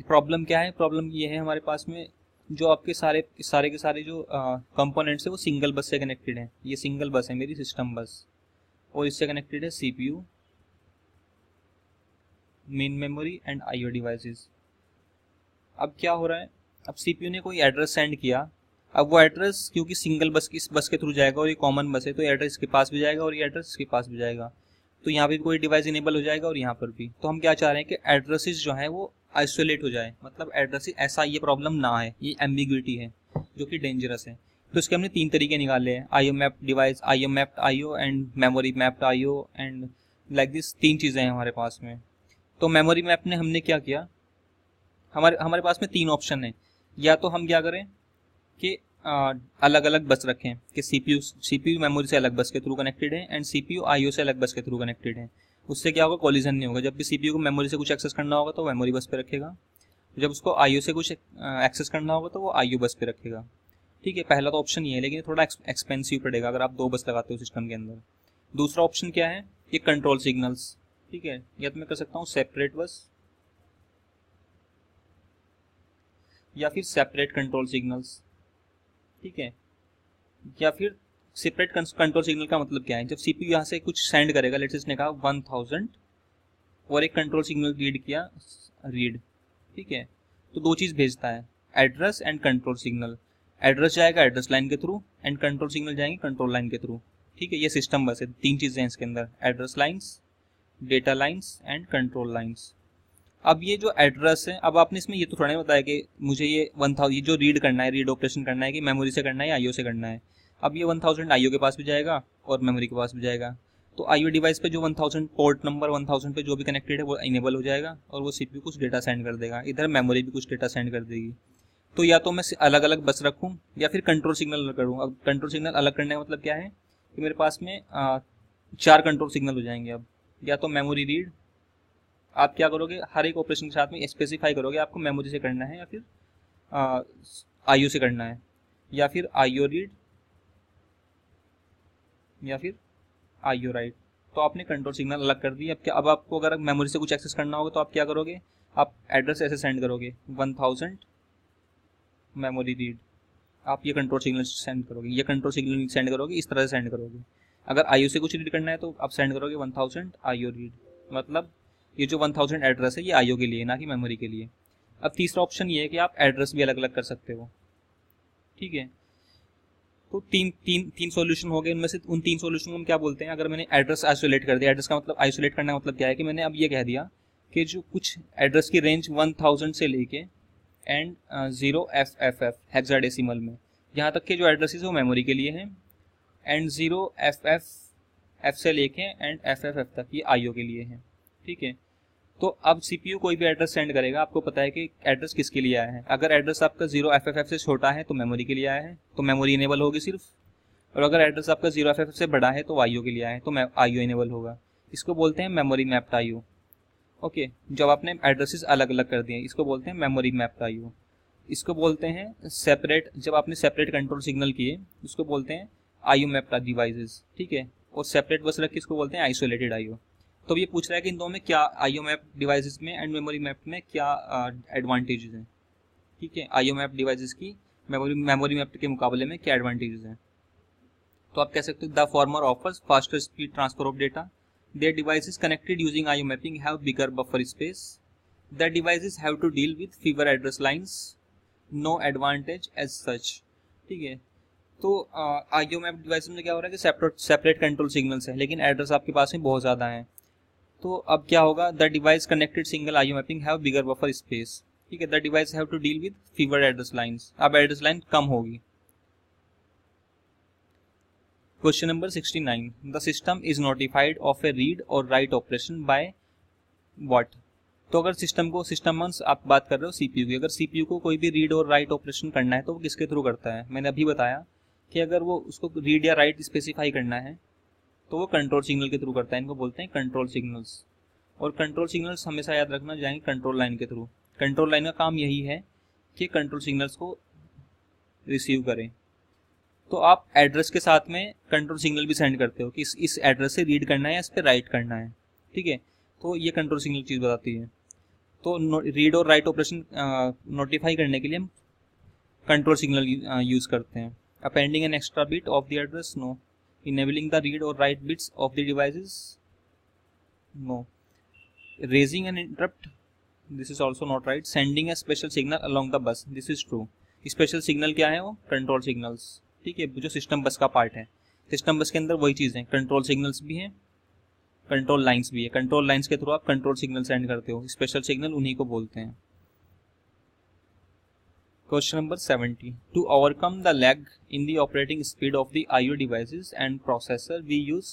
प्रॉब्लम क्या है, प्रॉब्लम ये है हमारे पास में जो आपके सारे के सारे जो कंपोनेंट्स है वो सिंगल बस से कनेक्टेड हैं। ये सिंगल बस है मेरी सिस्टम बस, और इससे कनेक्टेड है CPU, main memory and IO devices. अब क्या हो रहा है, अब CPU ने कोई एड्रेस सेंड किया, अब वो एड्रेस क्योंकि सिंगल बस की इस बस के थ्रू जाएगा और ये कॉमन बस है तो एड्रेस इसके पास भी जाएगा और ये एड्रेस इसके पास भी जाएगा, तो यहाँ पे कोई डिवाइस इनेबल हो जाएगा और यहाँ पर भी। तो हम क्या चाह रहे हैं कि एड्रेसेस जो हैं वो आइसोलेट हो जाए, मतलब एड्रेस ऐसा ये प्रॉब्लम ना है, ये एम्बिग्विटी है जो कि डेंजरस है। तो इसके हमने तीन तरीके निकाले हैं, IO mapped device, IO mapped IO and memory mapped IO and like this, तीन चीज़ें हैं हमारे पास में। तो मेमोरी मैप ने हमने क्या किया, हमारे पास में तीन ऑप्शन है, या तो हम क्या करें कि अलग अलग बस रखें कि CPU मेमोरी से अलग बस के थ्रू कनेक्टेड है एंड CPU IO से अलग बस के थ्रू कनेक्टेड है। उससे क्या होगा, कोलिजन नहीं होगा। जब भी CPU को मेमोरी से कुछ एक्सेस करना होगा तो मेमोरी बस पे रखेगा, जब उसको IO से कुछ एक्सेस करना होगा तो वो IO बस पे रखेगा। ठीक है, पहला तो ऑप्शन ये है, लेकिन थोड़ा एक्सपेंसिव पड़ेगा अगर आप दो बस लगाते हो सिस्टम के अंदर। दूसरा ऑप्शन क्या है, ये कंट्रोल सिग्नल्स। ठीक है, या तो मैं कर सकता हूँ सेपरेट बस या फिर सेपरेट कंट्रोल सिग्नल्स। ठीक है, या फिर सेपरेट कंट्रोल सिग्नल का मतलब क्या है, जब CPU यहाँ से कुछ सेंड करेगा, लेट्स से इसने कहा 1000 और एक कंट्रोल सिग्नल रीड किया, रीड। ठीक है, तो दो चीज़ भेजता है, address and control signal. Address जाएगा एड्रेस लाइन के थ्रू एंड कंट्रोल सिग्नल जाएंगे कंट्रोल लाइन के थ्रू। ठीक है, ये सिस्टम बस है, तीन चीज़ें हैं इसके अंदर, address lines, data lines and control lines. अब ये जो एड्रेस है, अब आपने इसमें ये तो थोड़ा नहीं बताया कि मुझे ये 1000 जो रीड करना है, रीड ऑपरेशन करना है कि मेमोरी से करना है या IO से करना है। अब ये 1000 IO के पास भी जाएगा और मेमोरी के पास भी जाएगा, तो IO डिवाइस पे जो 1000 पोर्ट नंबर 1000 पे जो भी कनेक्टेड है वो इनेबल हो जाएगा और वो CPU कुछ डेटा सेंड कर देगा, इधर मेमोरी भी कुछ डेटा सेंड कर देगी। तो या तो मैं अलग अलग बस रखूं या फिर कंट्रोल सिग्नल अलग करूँ। अब कंट्रोल सिग्नल अलग करने का मतलब क्या है कि मेरे पास में 4 कंट्रोल सिग्नल हो जाएंगे। अब या तो मेमोरी रीड, आप क्या करोगे, हर एक ऑपरेशन के साथ में स्पेसिफाई करोगे आपको मेमोरी से करना है या फिर IO से करना है, या फिर IO रीड या फिर IO राइट। तो आपने कंट्रोल सिग्नल अलग कर दिए। अब क्या, अब आपको अगर मेमोरी से कुछ एक्सेस करना होगा तो आप क्या करोगे, आप एड्रेस ऐसे सेंड करोगे 1000 मेमोरी रीड, आप ये कंट्रोल सिग्नल सेंड करोगे, ये कंट्रोल सिग्नल सेंड करोगे, इस तरह से सेंड करोगे। अगर IO से कुछ रीड करना है तो आप सेंड करोगे 1000 IO रीड, मतलब ये जो 1000 एड्रेस है ये IO के लिए ना कि मेमोरी के लिए। अब तीसरा ऑप्शन ये है कि आप एड्रेस भी अलग अलग कर सकते हो। ठीक है, तो तीन सॉल्यूशन हो गए। उनमें से उन तीन सॉल्यूशन को हम क्या बोलते हैं, अगर मैंने एड्रेस आइसोलेट कर दिया, एड्रेस का मतलब आइसोलेट करने का मतलब क्या है कि मैंने अब ये कह दिया कि जो कुछ एड्रेस की रेंज 1000 से लेके एंड 0FFF हेक्साडेसिमल में यहाँ तक के जो एड्रेसेस वो मेमोरी के लिए हैं एंड 0FFF से लेके एंड FFF तक ये IO के लिए हैं। ठीक है, तो अब CPU कोई भी एड्रेस सेंड करेगा, आपको पता है कि एड्रेस किसके लिए आया है। अगर एड्रेस आपका 0FFF से छोटा है तो मेमोरी के लिए आया है, तो मेमोरी इनेबल होगी सिर्फ, और अगर एड्रेस आपका 0FFF से बड़ा है तो IO के लिए आया है तो IO इनेबल होगा। इसको बोलते हैं मेमोरी मैप्ड IO। ओके, जब आपने एड्रेसेस अलग अलग कर दिए इसको बोलते हैं मेमोरी मैप्ड IO। इसको बोलते हैं सेपरेट, जब आपने सेपरेट कंट्रोल सिग्नल किए उसको बोलते हैं IO मैप्ड डिवाइसेस। ठीक है, और सेपरेट बस रख के इसको बोलते हैं आइसोलेटेड IO। तो ये पूछ रहा है कि इन दो में क्या, IO मैप डिवाइसेस में एंड मेमोरी मैप में क्या एडवांटेजेस हैं। ठीक है, IO मैप डिवाइसेस की मेमोरी मैप के मुकाबले में क्या एडवांटेजेस हैं। तो आप कह सकते हो the former offers faster speed transfer of data, their devices connected using IO mapping have bigger buffer space, the devices have to deal with fewer address lines, no advantage as such. ठीक है, तो IO map devices में क्या हो रहा है कि separate control signals है लेकिन एड्रेस आपके पास में बहुत ज़्यादा है। तो अब क्या होगा, the device connected single IO mapping have bigger buffer space. ठीक है, the device have to deal with fewer address lines, अब एड्रेस लाइन कम होगी। Question number 69, the system is notified of a read और राइट ऑपरेशन बाय व्हाट। तो अगर system को, system means आप बात कर रहे हो CPU की, अगर CPU को कोई भी रीड और राइट ऑपरेशन करना है तो वो किसके थ्रू करता है। मैंने अभी बताया कि अगर वो उसको रीड या राइट स्पेसिफाई करना है तो वो कंट्रोल सिग्नल के थ्रू करता है, इनको बोलते हैं कंट्रोल सिग्नल्स। और कंट्रोल सिग्नल्स हमेशा याद रखना जाएंगे कंट्रोल लाइन के थ्रू। कंट्रोल लाइन का काम यही है कि कंट्रोल सिग्नल्स को रिसीव करें। तो आप एड्रेस के साथ में कंट्रोल सिग्नल भी सेंड करते हो कि इस एड्रेस से रीड करना है या इस पर राइट करना है। ठीक है, तो ये कंट्रोल सिग्नल चीज़ बताती है। तो रीड और राइट ऑपरेशन नोटिफाई करने के लिए हम कंट्रोल सिग्नल यूज़ करते हैं। Appending an extra bit of the address, no. Enabling the read और write bits of the devices, no. Raising an interrupt, this is also not right. Sending a special signal along the bus, this is true. Special signal क्या है? वो control signals, ठीक है, जो system बस का part है। सिस्टम बस के अंदर वही चीज़ है, कंट्रोल सिग्नल्स भी हैं, कंट्रोल लाइंस भी है। कंट्रोल लाइंस के थ्रू आप कंट्रोल सिग्नल सेंड करते हो, स्पेशल सिग्नल उन्हीं को बोलते हैं। Question number 70, to overcome the lag in the operating speed of the IO devices and processor we use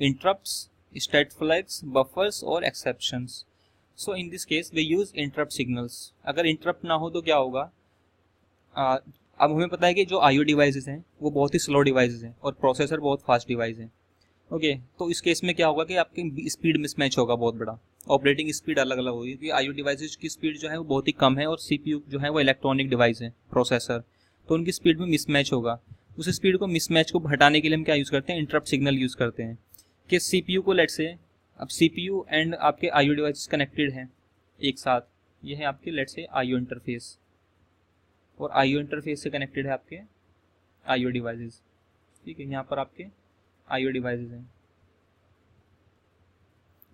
interrupts, state flags, buffers और exceptions. So in this case we use interrupt signals. अगर interrupt ना हो तो क्या होगा? अब हमें पता है कि जो आईओ डिवाइसेस हैं वो बहुत ही स्लो डिवाइसेस हैं और प्रोसेसर बहुत फास्ट डिवाइस है, ओके। तो इस केस में क्या होगा कि आपकी स्पीड मिसमैच होगा बहुत बड़ा। ऑपरेटिंग स्पीड अलग अलग होगी क्योंकि आईओ डिवाइसेस की स्पीड जो है वो बहुत ही कम है और सीपीयू जो है वो इलेक्ट्रॉनिक डिवाइस है, प्रोसेसर, तो उनकी स्पीड में मिसमैच होगा। उस स्पीड को मिसमैच को हटाने के लिए हम क्या यूज़ करते हैं? इंटरप्ट सिग्नल यूज़ करते हैं कि सीपीयू को, लेट से, अब सीपीयू एंड आपके आईओ डिवाइसेस कनेक्टेड हैं एक साथ। ये है आपके, लेट से, आईओ इंटरफेस, और आईओ इंटरफेस से कनेक्टेड है आपके आईओ डिवाइसेस, ठीक है। यहाँ पर आपके आईओ डिवाइसेस हैं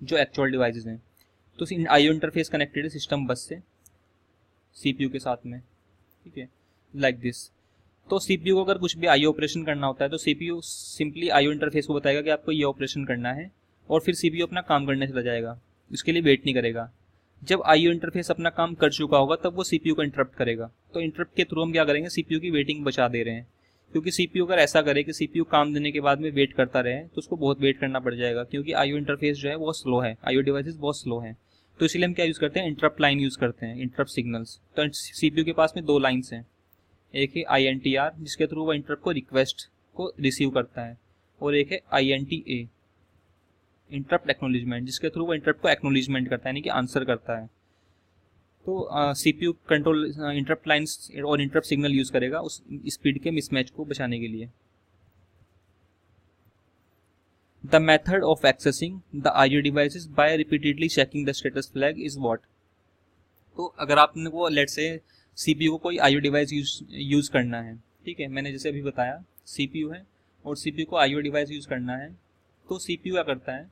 जो एक्चुअल डिवाइसेस हैं। तो आईओ इंटरफेस कनेक्टेड है सिस्टम बस से सीपीयू के साथ में, ठीक है, लाइक दिस। तो सीपीयू को अगर कुछ भी आईओ ऑपरेशन करना होता है तो सीपीयू सिंपली आईओ इंटरफेस को बताएगा कि आपको ये ऑपरेशन करना है और फिर सीपीयू अपना काम करने चला जाएगा, उसके लिए वेट नहीं करेगा। जब आईओ इंटरफेस अपना काम कर चुका होगा तब वो सीपीयू को इंटरप्ट करेगा। तो इंटरप्ट के थ्रू हम क्या करेंगे? सीपीयू की वेटिंग बचा दे रहे हैं, क्योंकि सीपीयू अगर ऐसा करे कि सीपीयू काम देने के बाद में वेट करता रहे तो उसको बहुत वेट करना पड़ जाएगा, क्योंकि आईओ इंटरफेस जो है वो स्लो है, आईओ डिवाइसेस बहुत स्लो हैं। तो इसलिए हम क्या यूज़ करते हैं? इंटरप्ट लाइन यूज़ करते हैं, इंटरप्ट सिग्नल्स। तो सीपीयू के पास में दो लाइन्स हैं, एक है INTR जिसके थ्रू वो इंटरप्ट को, रिक्वेस्ट को रिसीव करता है, और एक है INTA, इंटरप्ट एक्नोलेजमेंट, जिसके थ्रू वो इंटरप्ट को एक्नोलेजमेंट करता है, यानी कि आंसर करता है। तो सीपीयू कंट्रोल इंटरप्ट लाइंस और इंटरप्ट सिग्नल यूज़ करेगा उस स्पीड के मिसमैच को बचाने के लिए। The method of accessing the IO devices by repeatedly checking the status flag is what. तो अगर आपने वो, लेट से, सीपीयू को कोई आईओ डिवाइस यूज़ करना है, ठीक है, मैंने जैसे अभी बताया सीपीयू है और सीपीयू को आईओ डिवाइस यूज़ करना है, तो सीपीयू क्या करता है?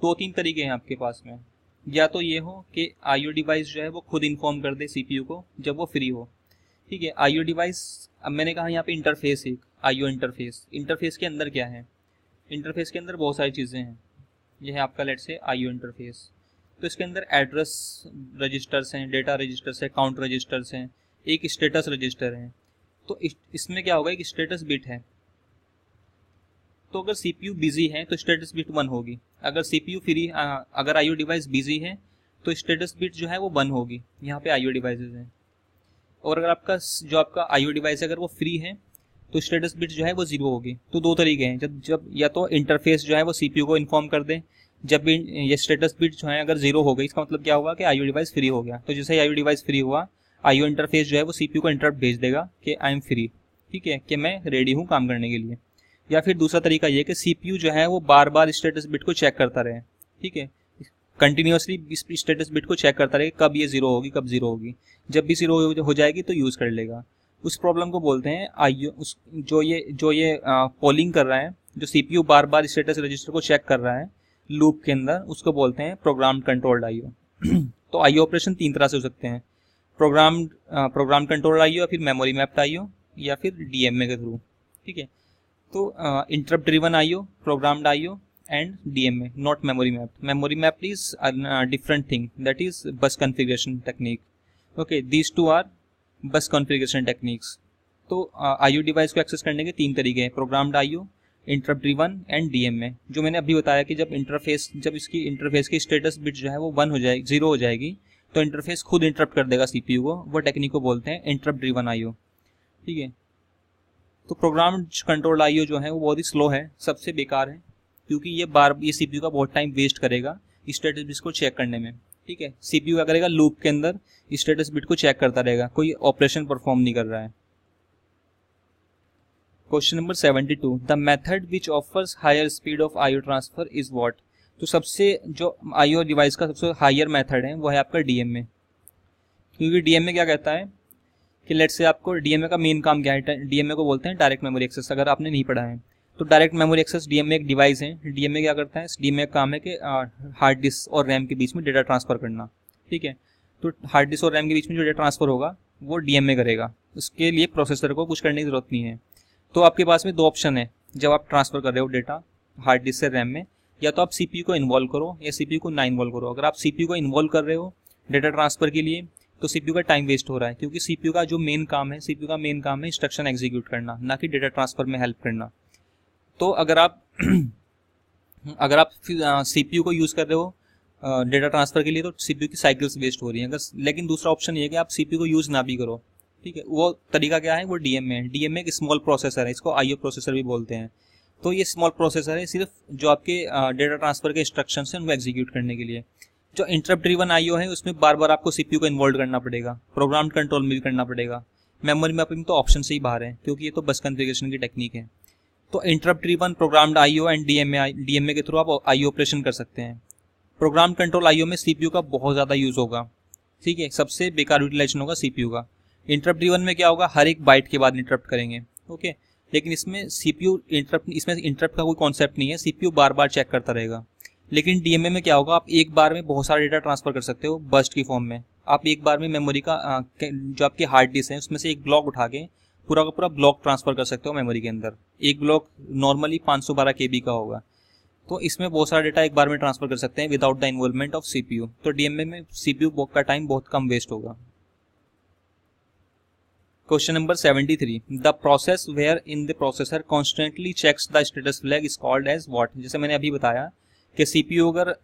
दो तीन तरीके हैं आपके पास में। या तो ये हो कि आईओ डिवाइस जो है वो खुद इन्फॉर्म कर दे सीपीयू को जब वो फ्री हो, ठीक है। आईओ डिवाइस, अब मैंने कहा यहाँ पे इंटरफेस है, आईओ इंटरफेस। इंटरफेस के अंदर क्या है? इंटरफेस के अंदर बहुत सारी चीज़ें हैं। यह है आपका, लेट से, आईओ इंटरफेस। तो इसके अंदर एड्रेस रजिस्टर्स हैं, डेटा रजिस्टर्स हैं, काउंट रजिस्टर्स हैं, एक स्टेटस रजिस्टर है। तो इसमें क्या होगा? एक स्टेटस बिट है, तो अगर सीपीयू बिजी है तो स्टेटस बिट 1 होगी। अगर सीपीयू फ्री, अगर आईओ डिवाइस बिजी है तो स्टेटस बिट जो है वो 1 होगी। यहाँ पे आईओ डिवाइसेस हैं। और अगर आपका जो आपका आईओ डिवाइस है अगर वो फ्री है तो स्टेटस बिट जो है वो 0 होगी। तो दो तरीके हैं, जब या तो इंटरफेस जो है वो सीपीयू को इन्फॉर्म कर दे, जब भी ये स्टेटस बिट जो है अगर 0 हो गई इसका मतलब क्या हुआ कि आईओ डिवाइस फ्री हो गया। तो जैसे ही आईओ डिवाइस फ्री हुआ, आईओ इंटरफेस जो है वो सीपीयू को इंटरप्ट भेज देगा कि आई एम फ्री, ठीक है, कि मैं रेडी हूँ काम करने के लिए। या फिर दूसरा तरीका ये कि सीपीयू जो है वो बार बार स्टेटस बिट को चेक करता रहे, ठीक है, कंटिन्यूसली स्टेटस बिट को चेक करता रहे, कब ये 0 होगी, कब 0 होगी। जब भी 0 हो जाएगी तो यूज़ कर लेगा। उस प्रॉब्लम को बोलते हैं आईओ, उस जो ये पोलिंग कर रहा है, जो सीपीयू बार बार स्टेटस रजिस्टर को चेक कर रहा है लूप के अंदर, उसको बोलते हैं प्रोग्राम कंट्रोल्ड आईओ। तो आईओ ऑपरेशन तीन तरह से हो सकते हैं, प्रोग्राम कंट्रोल्ड आईओ, या फिर मेमोरी मैप्ड आईओ, या फिर डीएमए के थ्रू, ठीक है। तो interrupt driven IO, programmed IO and DMA, not memory mapped. Memory mapped is different thing, that is bus configuration technique, okay. These two are bus configuration techniques. तो IO device को access करने के तीन तरीके हैं, programmed IO, interrupt driven and DMA. जो मैंने अभी बताया कि जब इसकी इंटरफेस की स्टेटस बिट जो है वो 1 हो जाएगी, 0 हो जाएगी, तो इंटरफेस खुद इंटरप्ट कर देगा सीपीयू को। वो टेक्निक को बोलते हैं इंटरप्ट ड्रिवन आईओ, ठीक है। तो प्रोग्राम कंट्रोल आईओ जो है वो बहुत ही स्लो है, सबसे बेकार है, क्योंकि ये सीपीयू का बहुत टाइम वेस्ट करेगा स्टेटस बिट को चेक करने में, ठीक है। सीपीयू क्या करेगा? लूप के अंदर स्टेटस बिट को चेक करता रहेगा, कोई ऑपरेशन परफॉर्म नहीं कर रहा है। Question number 72, the method which offers higher speed of IO transfer is what. तो सबसे जो आईओ डिवाइस का सबसे हायर मेथड है वो है आपका डीएमए, क्योंकि डीएमए क्या कहता है कि लेट से आपको डीएमए का मेन काम क्या है, डीएमए को बोलते हैं डायरेक्ट मेमोरी एक्सेस। अगर आपने नहीं पढ़ा है तो डायरेक्ट मेमोरी एक्सेस डीएमए एक डिवाइस है। डीएमए क्या करता है, डीएमए का काम है कि हार्ड डिस्क और रैम के बीच में डेटा ट्रांसफर करना, ठीक है। तो हार्ड डिस्क और रैम के बीच में जो डेटा ट्रांसफर होगा वो डीएमए करेगा, उसके लिए प्रोसेसर को कुछ करने की जरूरत नहीं है। तो आपके पास में दो ऑप्शन है जब आप ट्रांसफर कर रहे हो डेटा हार्ड डिस्क से रैम में, या तो आप सीपीयू को इन्वॉल्व करो या सीपीयू को ना इन्वॉल्व करो। अगर आप सीपीयू को इन्वॉल्व कर रहे हो डेटा ट्रांसफर के लिए तो सीपीयू का टाइम वेस्ट हो रहा है, क्योंकि सीपीयू का जो मेन काम है, सीपीयू का मेन काम है इंस्ट्रक्शन एग्जीक्यूट करना, ना कि डेटा ट्रांसफर में हेल्प करना। तो अगर आप सीपीयू को यूज़ कर रहे हो डेटा ट्रांसफर के लिए तो सीपीयू की साइकिल्स वेस्ट हो रही हैं। अगर लेकिन दूसरा ऑप्शन ये है कि आप सीपीयू को यूज़ ना भी करो, ठीक है। वो तरीका क्या है, वो डीएमए है। डीएमए एक स्मॉल प्रोसेसर है, इसको आईओ प्रोसेसर भी बोलते हैं। तो ये स्मॉल प्रोसेसर है सिर्फ जो आपके डेटा ट्रांसफर के इंस्ट्रक्शन हैं उनको एग्जीक्यूट करने के लिए। जो इंटरप्ट ड्रिवन आईओ है उसमें बार बार आपको सीपीयू को इन्वॉल्व करना पड़ेगा, प्रोग्राम कंट्रोल में भी करना पड़ेगा। मेमोरी मैपिंग तो ऑप्शन से ही बाहर है, क्योंकि ये तो बस कॉन्फ़िगरेशन की टेक्निक है। तो interrupt driven programmed IO and DMA के थ्रू आप आईओ ऑपरेशन कर सकते हैं। प्रोग्राम कंट्रोल आईओ में सीपीयू का बहुत ज़्यादा यूज़ होगा, ठीक है, सबसे बेकार यूटिलाइजेशन होगा सीपीयू का। इंटरप्ट ड्रिवन में क्या होगा, हर एक बाइट के बाद इंटरप्ट करेंगे, ओके। लेकिन इसमें सीपीयू इंटरप्ट, इसमें इंटरप्ट का कोई कॉन्सेप्ट नहीं है, सीपीयू बार बार चेक करता रहेगा। लेकिन डीएमए में क्या होगा, आप एक बार में बहुत सारा डेटा ट्रांसफर कर सकते हो बर्स्ट की फॉर्म में। आप एक बार में मेमोरी का जो आपके हार्ड डिस्क है उसमें से एक ब्लॉक उठा के पूरा का पूरा ब्लॉक ट्रांसफर कर सकते हो मेमोरी के अंदर। एक ब्लॉक नॉर्मली 512 KB का होगा, तो इसमें बहुत सारा डेटा एक बार में ट्रांसफर कर सकते हैं without the involvement of CPU. तो डीएमए में सीपीयू का टाइम बहुत कम वेस्ट होगा। Question number 73, the process where in the processor constantly checks the status flag is called as what. जैसे मैंने अभी बताया कि सीपीयू, अगर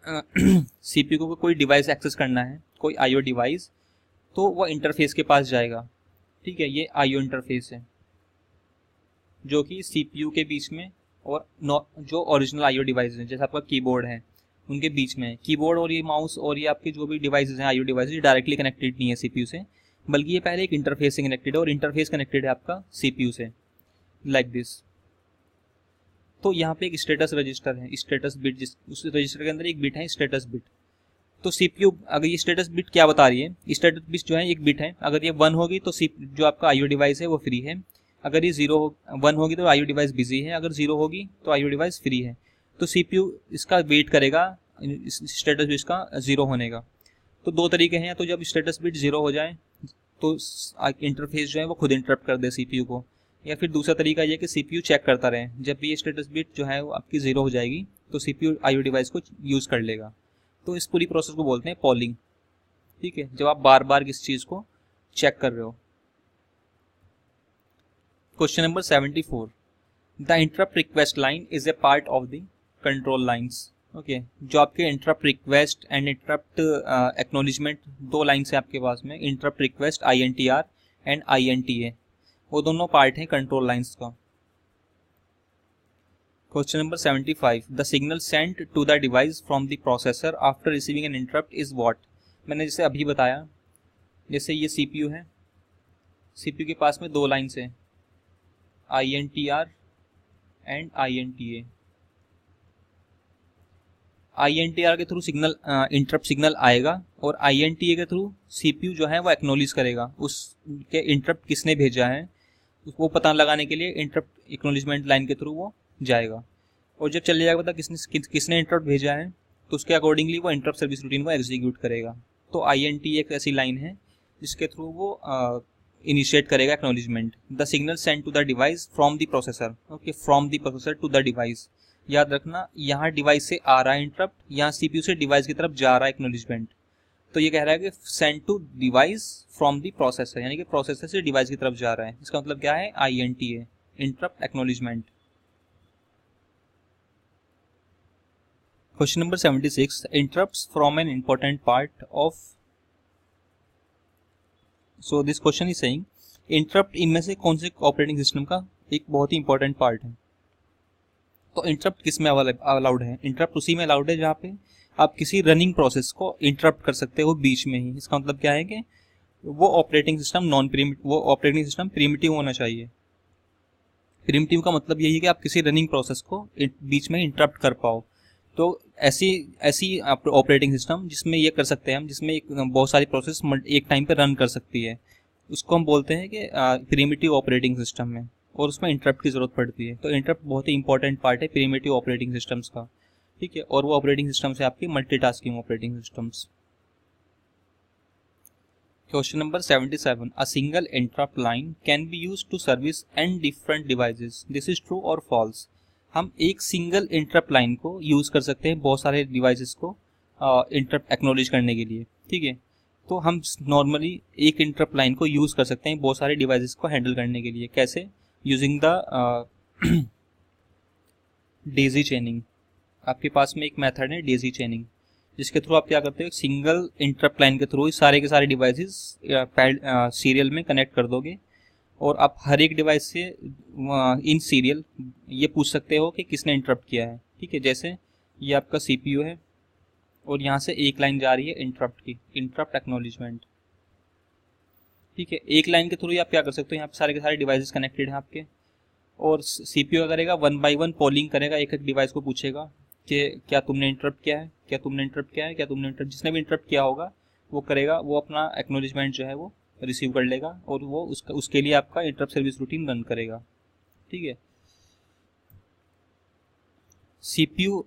सीपीयू को कोई डिवाइस एक्सेस करना है, कोई आईओ डिवाइस, तो वह इंटरफेस के पास जाएगा, ठीक है। ये आईओ इंटरफेस है जो कि सीपीयू के बीच में और जो ओरिजिनल आईओ डिवाइस है, जैसे आपका कीबोर्ड है उनके बीच में। कीबोर्ड और ये माउस और ये आपके जो भी डिवाइसेज हैं आईओ डिवाइस, ये डायरेक्टली कनेक्टेड नहीं है सीपीयू से, बल्कि ये पहले एक इंटरफेस से कनेक्टेड है और इंटरफेस कनेक्टेड है आपका सीपीयू से, लाइक दिस। तो यहाँ पे एक स्टेटस रजिस्टर है, स्टेटस बिट, जिस उस रजिस्टर के अंदर एक बिट है स्टेटस बिट। तो सीपीयू, अगर ये स्टेटस बिट क्या बता रही है, स्टेटस बिट जो है एक बिट है, अगर ये 1 होगी तो जो आपका आईओ डिवाइस है वो फ्री है। अगर ये 1 होगी तो आईओ डिवाइस बिजी है, अगर 0 होगी तो आईओ डिवाइस फ्री है। तो सीपीयू इसका वेट करेगा स्टेटस बिट का 0 होने का। तो दो तरीके हैं, तो जब स्टेटस बिट 0 हो जाए तो इंटरफेस जो है वो खुद इंटरप्ट कर दे सीपीयू को, या फिर दूसरा तरीका ये कि सीपीयू चेक करता रहे। जब ये स्टेटस बिट जो है वो आपकी 0 हो जाएगी तो सीपीयू आईओ डिवाइस को यूज़ कर लेगा। तो इस पूरी प्रोसेस को बोलते हैं पॉलिंग, ठीक है, जब आप बार बार इस चीज़ को चेक कर रहे हो। Question number 74, the interrupt request line is a part of the control lines. Okay, जो आपके interrupt request and interrupt acknowledgement, दो लाइन्स है आपके पास में, interrupt request INTR and INTA, वो दोनों पार्ट हैं कंट्रोल लाइन्स का। Question number 75, the signal sent to the device from the processor after receiving an interrupt is what. मैंने जैसे अभी बताया, जैसे ये सीपीयू है, सीपीयू के पास में दो लाइन्स है INTR एंड INTA। INTR के थ्रू सिग्नल, इंटरप्ट सिग्नल आएगा और INTA के थ्रू सीपीयू जो है वो एक्नॉलेज करेगा उसके इंटरप्ट किसने भेजा है, वो पता लगाने के लिए इंटरप्ट एक्नॉलेजमेंट लाइन के थ्रू वो जाएगा। और जब चले जाएगा पता किसने इंटरप्ट भेजा है, तो उसके अकॉर्डिंगली वो इंटरप्ट सर्विस रूटीन को एग्जीक्यूट करेगा। तो INTA एक ऐसी लाइन है जिसके थ्रू वो इनिशिएट करेगा acknowledgement. The signal send to the device from the processor, okay, from the processor to the device. याद रखना, यहाँ डिवाइस से आ रहा है इंटरप्ट, यहाँ सीपीयू से डिवाइस की तरफ जा रहा है एक्नॉलेजमेंट। तो ये कह रहा है कि send to device from the processor, यानी कि प्रोसेसर से डिवाइस की तरफ जा रहा है। इसका मतलब क्या है, INTA interrupt acknowledgement. Question number 76, interrupts from an important part of. So this question is saying interrupt इनमें से कौन से ऑपरेटिंग सिस्टम का एक बहुत ही इंपॉर्टेंट पार्ट है। तो इंटरप्ट किस में अलाउड है, इंटरप्ट उसी में अलाउड है जहाँ पे आप किसी रनिंग प्रोसेस को इंटरप्ट कर सकते हो बीच में ही। इसका मतलब क्या है कि वो ऑपरेटिंग सिस्टम प्रीमिटिव होना चाहिए। प्रीमिटिव का मतलब यही है कि आप किसी रनिंग प्रोसेस को बीच में इंटरप्ट कर पाओ। तो ऐसी ऑपरेटिंग सिस्टम जिसमें ये कर सकते हैं हम, जिसमें बहुत सारी प्रोसेस एक टाइम पर रन कर सकती है, उसको हम बोलते हैं कि प्रिमिटिव ऑपरेटिंग सिस्टम में, और उसमें इंटरप्ट की ज़रूरत पड़ती है। तो इंटरप्ट बहुत ही इंपॉर्टेंट पार्ट है प्रिमिटिव ऑपरेटिंग सिस्टम्स का, ठीक है। और वो ऑपरेटिंग सिस्टम्स है आपकी multitasking operating systems. Question number 77, a single interrupt line can be use to service and different devices, this is true और फॉल्स। हम एक सिंगल इंटरप्ट लाइन को यूज़ कर सकते हैं बहुत सारे डिवाइसेस को इंटरप्ट एक्नॉलेज करने के लिए, ठीक है। तो हम नॉर्मली एक इंटरप्ट लाइन को यूज़ कर सकते हैं बहुत सारे डिवाइसेस को हैंडल करने के लिए। कैसे? Using the daisy chaining. आपके पास में एक मेथड है डेजी चेनिंग, जिसके थ्रू आप क्या करते हो, सिंगल इंटरप्ट लाइन के थ्रू सारे के सारे डिवाइसेस सीरियल में कनेक्ट कर दोगे, और आप हर एक डिवाइस से इन सीरियल ये पूछ सकते हो कि किसने इंटरप्ट किया है, ठीक है। जैसे ये आपका CPU है और यहाँ से एक लाइन जा रही है इंटरप्ट की, इंटरप्ट एक्नॉलेजमेंट, ठीक है। एक लाइन के थ्रू आप क्या कर सकते हो, यहाँ पे सारे के सारे डिवाइसेस कनेक्टेड हैं आपके, और CPU करेगा 1 by 1 पोलिंग करेगा, एक एक डिवाइस को पूछेगा कि क्या तुमने इंटरप्ट किया है, क्या तुमने इंटरप्ट किया है, क्या तुमने इंटरप्ट, जिसने भी इंटरप्ट किया होगा वो करेगा, वो अपना एक्नॉलेजमेंट जो है वो रिसीव कर लेगा, और वो उसका उसके लिए आपका इंटरप्ट सर्विस रूटीन रन करेगा, ठीक है। CPU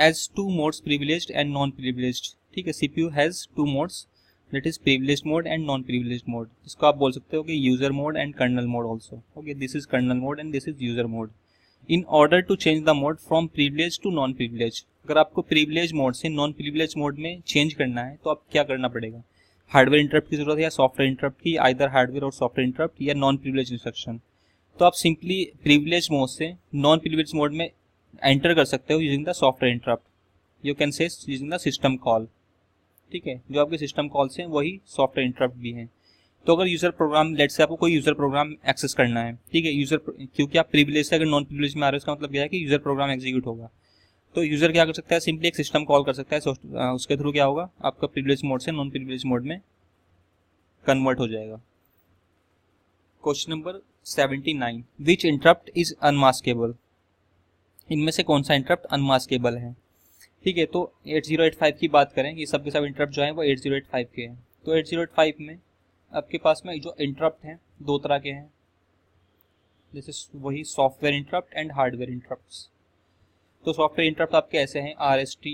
has 2 modes, privileged and non privileged, ठीक है। CPU has 2 modes, that is privileged mode and non privileged mode. इसको आप बोल सकते हो कि user mode and kernel mode also, okay. This is kernel mode and this is user mode. In order to change the mode from privilege to non privilege, अगर आपको privilege mode से non privilege mode में change करना है तो आप क्या करना पड़ेगा, हार्डवेयर इंटरप्ट की जरूरत है या सॉफ्टवेयर इंटरप्ट की, आइदर हार्डवेयर और सॉफ्टवेयर इंटरप्ट या नॉन प्रिविलेज इंस्ट्रक्शन। तो आप सिंपली प्रिविलेज मोड से नॉन प्रिविलेज मोड में एंटर कर सकते हो using the software interrupt, you can say using the system call, ठीक है। जो आपके सिस्टम कॉल्स हैं वही सॉफ्टवेयर इंटरप्ट भी हैं। तो अगर यूजर प्रोग्राम, लेट से आपको कोई यूजर प्रोग्राम एक्सेस करना है, ठीक है, यूजर, क्योंकि आप प्रिविलेज से अगर नॉन प्रिविलेज में आ रहे हो इसका मतलब क्या है कि यूजर प्रोग्राम एग्जीक्यूट होगा। तो यूजर क्या कर सकता है, सिंपली एक सिस्टम कॉल कर सकता है, उसके थ्रू क्या होगा, आपका प्रिविलेज मोड से नॉन प्रिविलेज मोड में कन्वर्ट हो जाएगा। Question number 79, which interrupt is unmaskable, इनमें से कौन सा इंटरप्ट अनमास्केबल है, ठीक है। तो 8085 की बात करें, ये सब के सब इंटरप्ट जो है वो 8085 के हैं। तो 8085 में आपके पास में जो इंटरप्ट हैं दो तरह के हैं, जैसे वही software interrupt and hardware interrupts. तो सॉफ्टवेयर इंटरप्ट आपके ऐसे हैं RST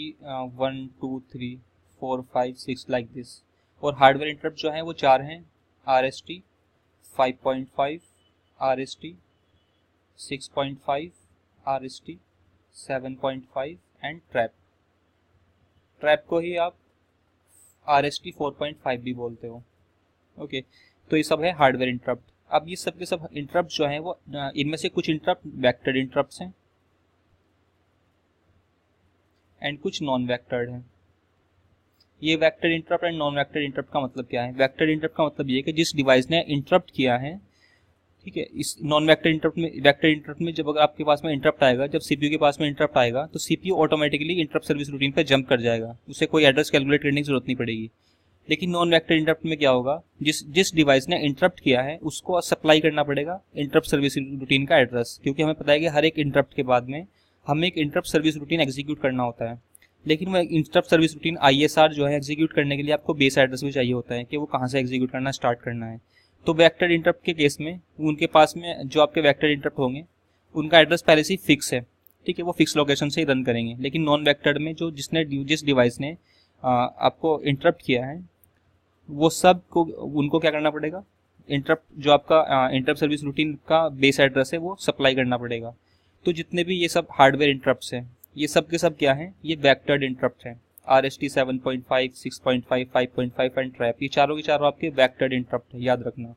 1 2 3 4 5 6 लाइक दिस, और हार्डवेयर इंटरप्ट जो हैं वो 4 हैं, RST 5.5, RST 6.5, RST 7.5 and trap को ही आप RST 4.5 भी बोलते हो, ओके। तो ये सब है हार्डवेयर इंटरप्ट। अब ये सब के सब इंटरप्ट जो हैं वो, इनमें से कुछ इंटरप्ट वेक्टर्ड इंटरप्ट्स हैं एंड कुछ नॉन वेक्टर्ड हैं। ये vectored interrupt and non vectored interrupt का मतलब क्या है, वेक्टर्ड इंटरप्ट का मतलब ये है कि जिस डिवाइस ने इंटरप्ट किया है, ठीक है। इस नॉन वेक्टर्ड इंटरप्ट में, वेक्टर्ड इंटरप्ट में जब अगर आपके पास में इंटरप्ट आएगा, जब CPU के पास में इंटरप्ट आएगा तो CPU automatically interrupt service routine पर जंप कर जाएगा, उसे कोई एड्रेस कैलकुलेट करने की जरूरत नहीं पड़ेगी। लेकिन नॉन वेक्टर इंटरप्ट में क्या होगा, जिस डिवाइस ने इंटरप्ट किया है उसको सप्लाई करना पड़ेगा इंटरप्ट सर्विस रूटीन का एड्रेस, क्योंकि हमें पता है कि हर एक इंटरप्ट के बाद में हमें एक इंटरप्ट सर्विस रूटीन एग्जीक्यूट करना होता है। लेकिन वह इंटरप्ट सर्विस रूटीन ISR जो है एग्जीक्यूट करने के लिए आपको बेस एड्रेस भी चाहिए होता है कि वो कहाँ से एग्जीक्यूट करना स्टार्ट करना है। तो वेक्टर्ड इंटरप्ट के केस में उनके पास में जो आपके वेक्टर्ड इंटरप्ट होंगे उनका एड्रेस पहले से ही फिक्स है, ठीक है, वो फिक्स लोकेशन से ही रन करेंगे। लेकिन नॉन वेक्टर्ड में जो जिस डिवाइस ने आपको इंटरप्ट किया है वो सब को, उनको क्या करना पड़ेगा, इंटरप्ट जो आपका इंटरप्ट सर्विस रूटीन का बेस एड्रेस है वो सप्लाई करना पड़ेगा। तो जितने भी ये सब हार्डवेयर इंटरप्ट्स हैं ये सब के सब क्या हैं, ये वेक्टर्ड इंटरप्ट हैं। RST 7.5 6.5 5.5 एंड ट्रैप, ये चारों के चारों आपके वेक्टर्ड इंटरप्ट है, याद रखना।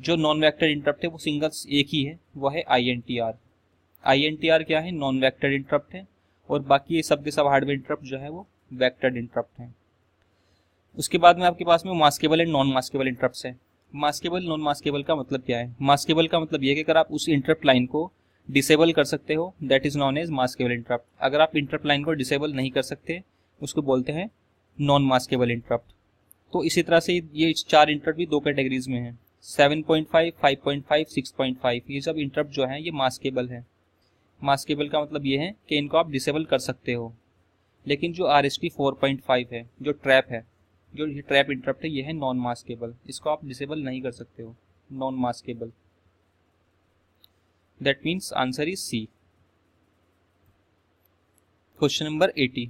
जो नॉन वेक्टर्ड इंटरप्ट है वो सिंगल एक ही है, वह है INTR। क्या है, नॉन वेक्टर्ड इंटरप्ट है, और बाकी ये सब के सब हार्डवेयर इंटरप्ट जो है वो वेक्टर्ड इंटरप्ट हैं। उसके बाद में आपके पास में maskable and non maskable interrupts हैं। मास्केबल नॉन मास्केबल का मतलब क्या है, मास्केबल का मतलब ये है कि अगर आप उस इंटरप्ट लाइन को डिसेबल कर सकते हो that is non as maskable interrupt. अगर आप इंटरप्ट लाइन को डिसेबल नहीं कर सकते उसको बोलते हैं नॉन मास्केबल इंटरप्ट। तो इसी तरह से ये 4 इंटरप्ट भी 2 कैटेगरीज में हैं, 7.5 5.5 6.5, ये सब इंटरप्ट जो हैं ये मास्केबल है। मास्केबल का मतलब ये है कि इनको आप डिसेबल कर सकते हो, लेकिन जो RST 4.5 है, जो ट्रैप है, जो ये ट्रैप इंटरप्ट है, ये है नॉन मास्केबल, इसको आप डिसेबल नहीं कर सकते हो, non maskable. That means answer is C. Question number 80।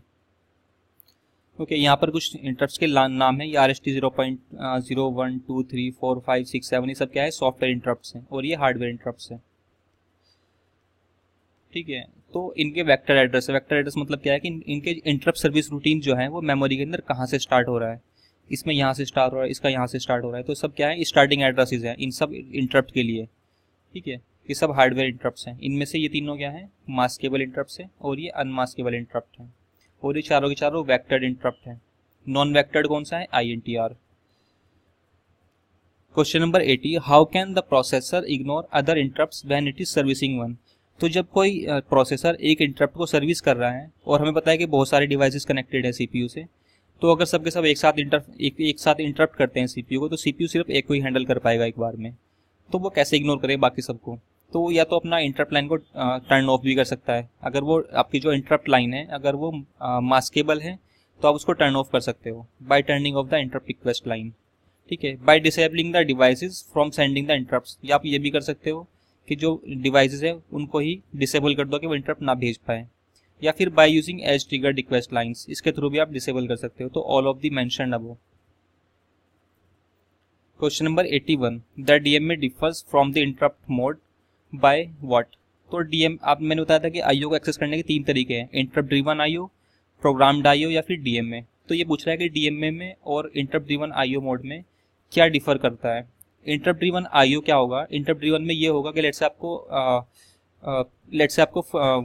Okay, यहाँ पर कुछ इंटरप्ट्स के नाम है, ये RST 0.0, 1, 2, 3, 4, 5, 6, 7, ये सब क्या है, सॉफ्टवेयर इंटरप्ट्स हैं, और ये हार्डवेयर इंटरप्ट्स हैं। ठीक है, तो इनके वेक्टर एड्रेस है। वेक्टर एड्रेस मतलब क्या है कि इनके इंटरप्ट सर्विस रूटीन जो है वो मेमोरी के अंदर कहाँ से स्टार्ट हो रहा है, इसमें यहाँ से स्टार्ट हो रहा है, इसका यहाँ से स्टार्ट हो रहा है, तो सब क्या है, स्टार्टिंग एड्रेसेस है इन सब इंटरप्ट के लिए। ठीक है, ये सब हार्डवेयर इंटरप्ट्स हैं। इनमें से ये तीनों क्या है, मास्केबल इंटरप्ट्स हैं, और ये अनमास्केबल इंटरप्ट हैं, और ये चारों के चारों वेक्टर्ड इंटरप्ट हैं। नॉन वेक्टर्ड कौन सा है, INTR। Question number 80, how can the processor ignore other interrupts when it is servicing one. तो जब कोई प्रोसेसर एक इंटरप्ट को सर्विस कर रहा है, और हमें पता है कि बहुत सारे डिवाइसेस कनेक्टेड है CPU से, तो अगर सबके सब एक साथ इंटरप्ट करते हैं CPU को, तो CPU सिर्फ एक को ही हैंडल कर पाएगा एक बार में, तो वो कैसे इग्नोर करे बाकी सबको। तो या तो अपना इंटरप्ट लाइन को टर्न ऑफ भी कर सकता है, अगर वो आपकी जो इंटरप्ट लाइन है अगर वो मास्केबल है तो आप उसको टर्न ऑफ कर सकते हो, by turning off the interrupt request line. ठीक है, by disabling the devices from sending the interrupts, या आप ये भी कर सकते हो कि जो डिवाइसेस है उनको ही डिसेबल कर दो कि वो इंटरप्ट ना भेज पाए, या फिर by using edge trigger request lines, इसके थ्रू भी आप डिसेबल कर सकते हो। तो all of the mentioned above. Question number 81, the DMA differs from the interrupt mode by what. तो DM आप मैंने बताया था कि IO को एक्सेस करने के तीन तरीके हैं, interrupt driven IO, programmed IO, या फिर DMA। तो ये पूछ रहा है कि DMA में और इंटरप्ट ड्रिवन IO मोड में क्या डिफर करता है। इंटरप्ट ड्रिवन IO क्या होगा, इंटरप्ट ड्रिवन में ये होगा कि लेट्स से आपको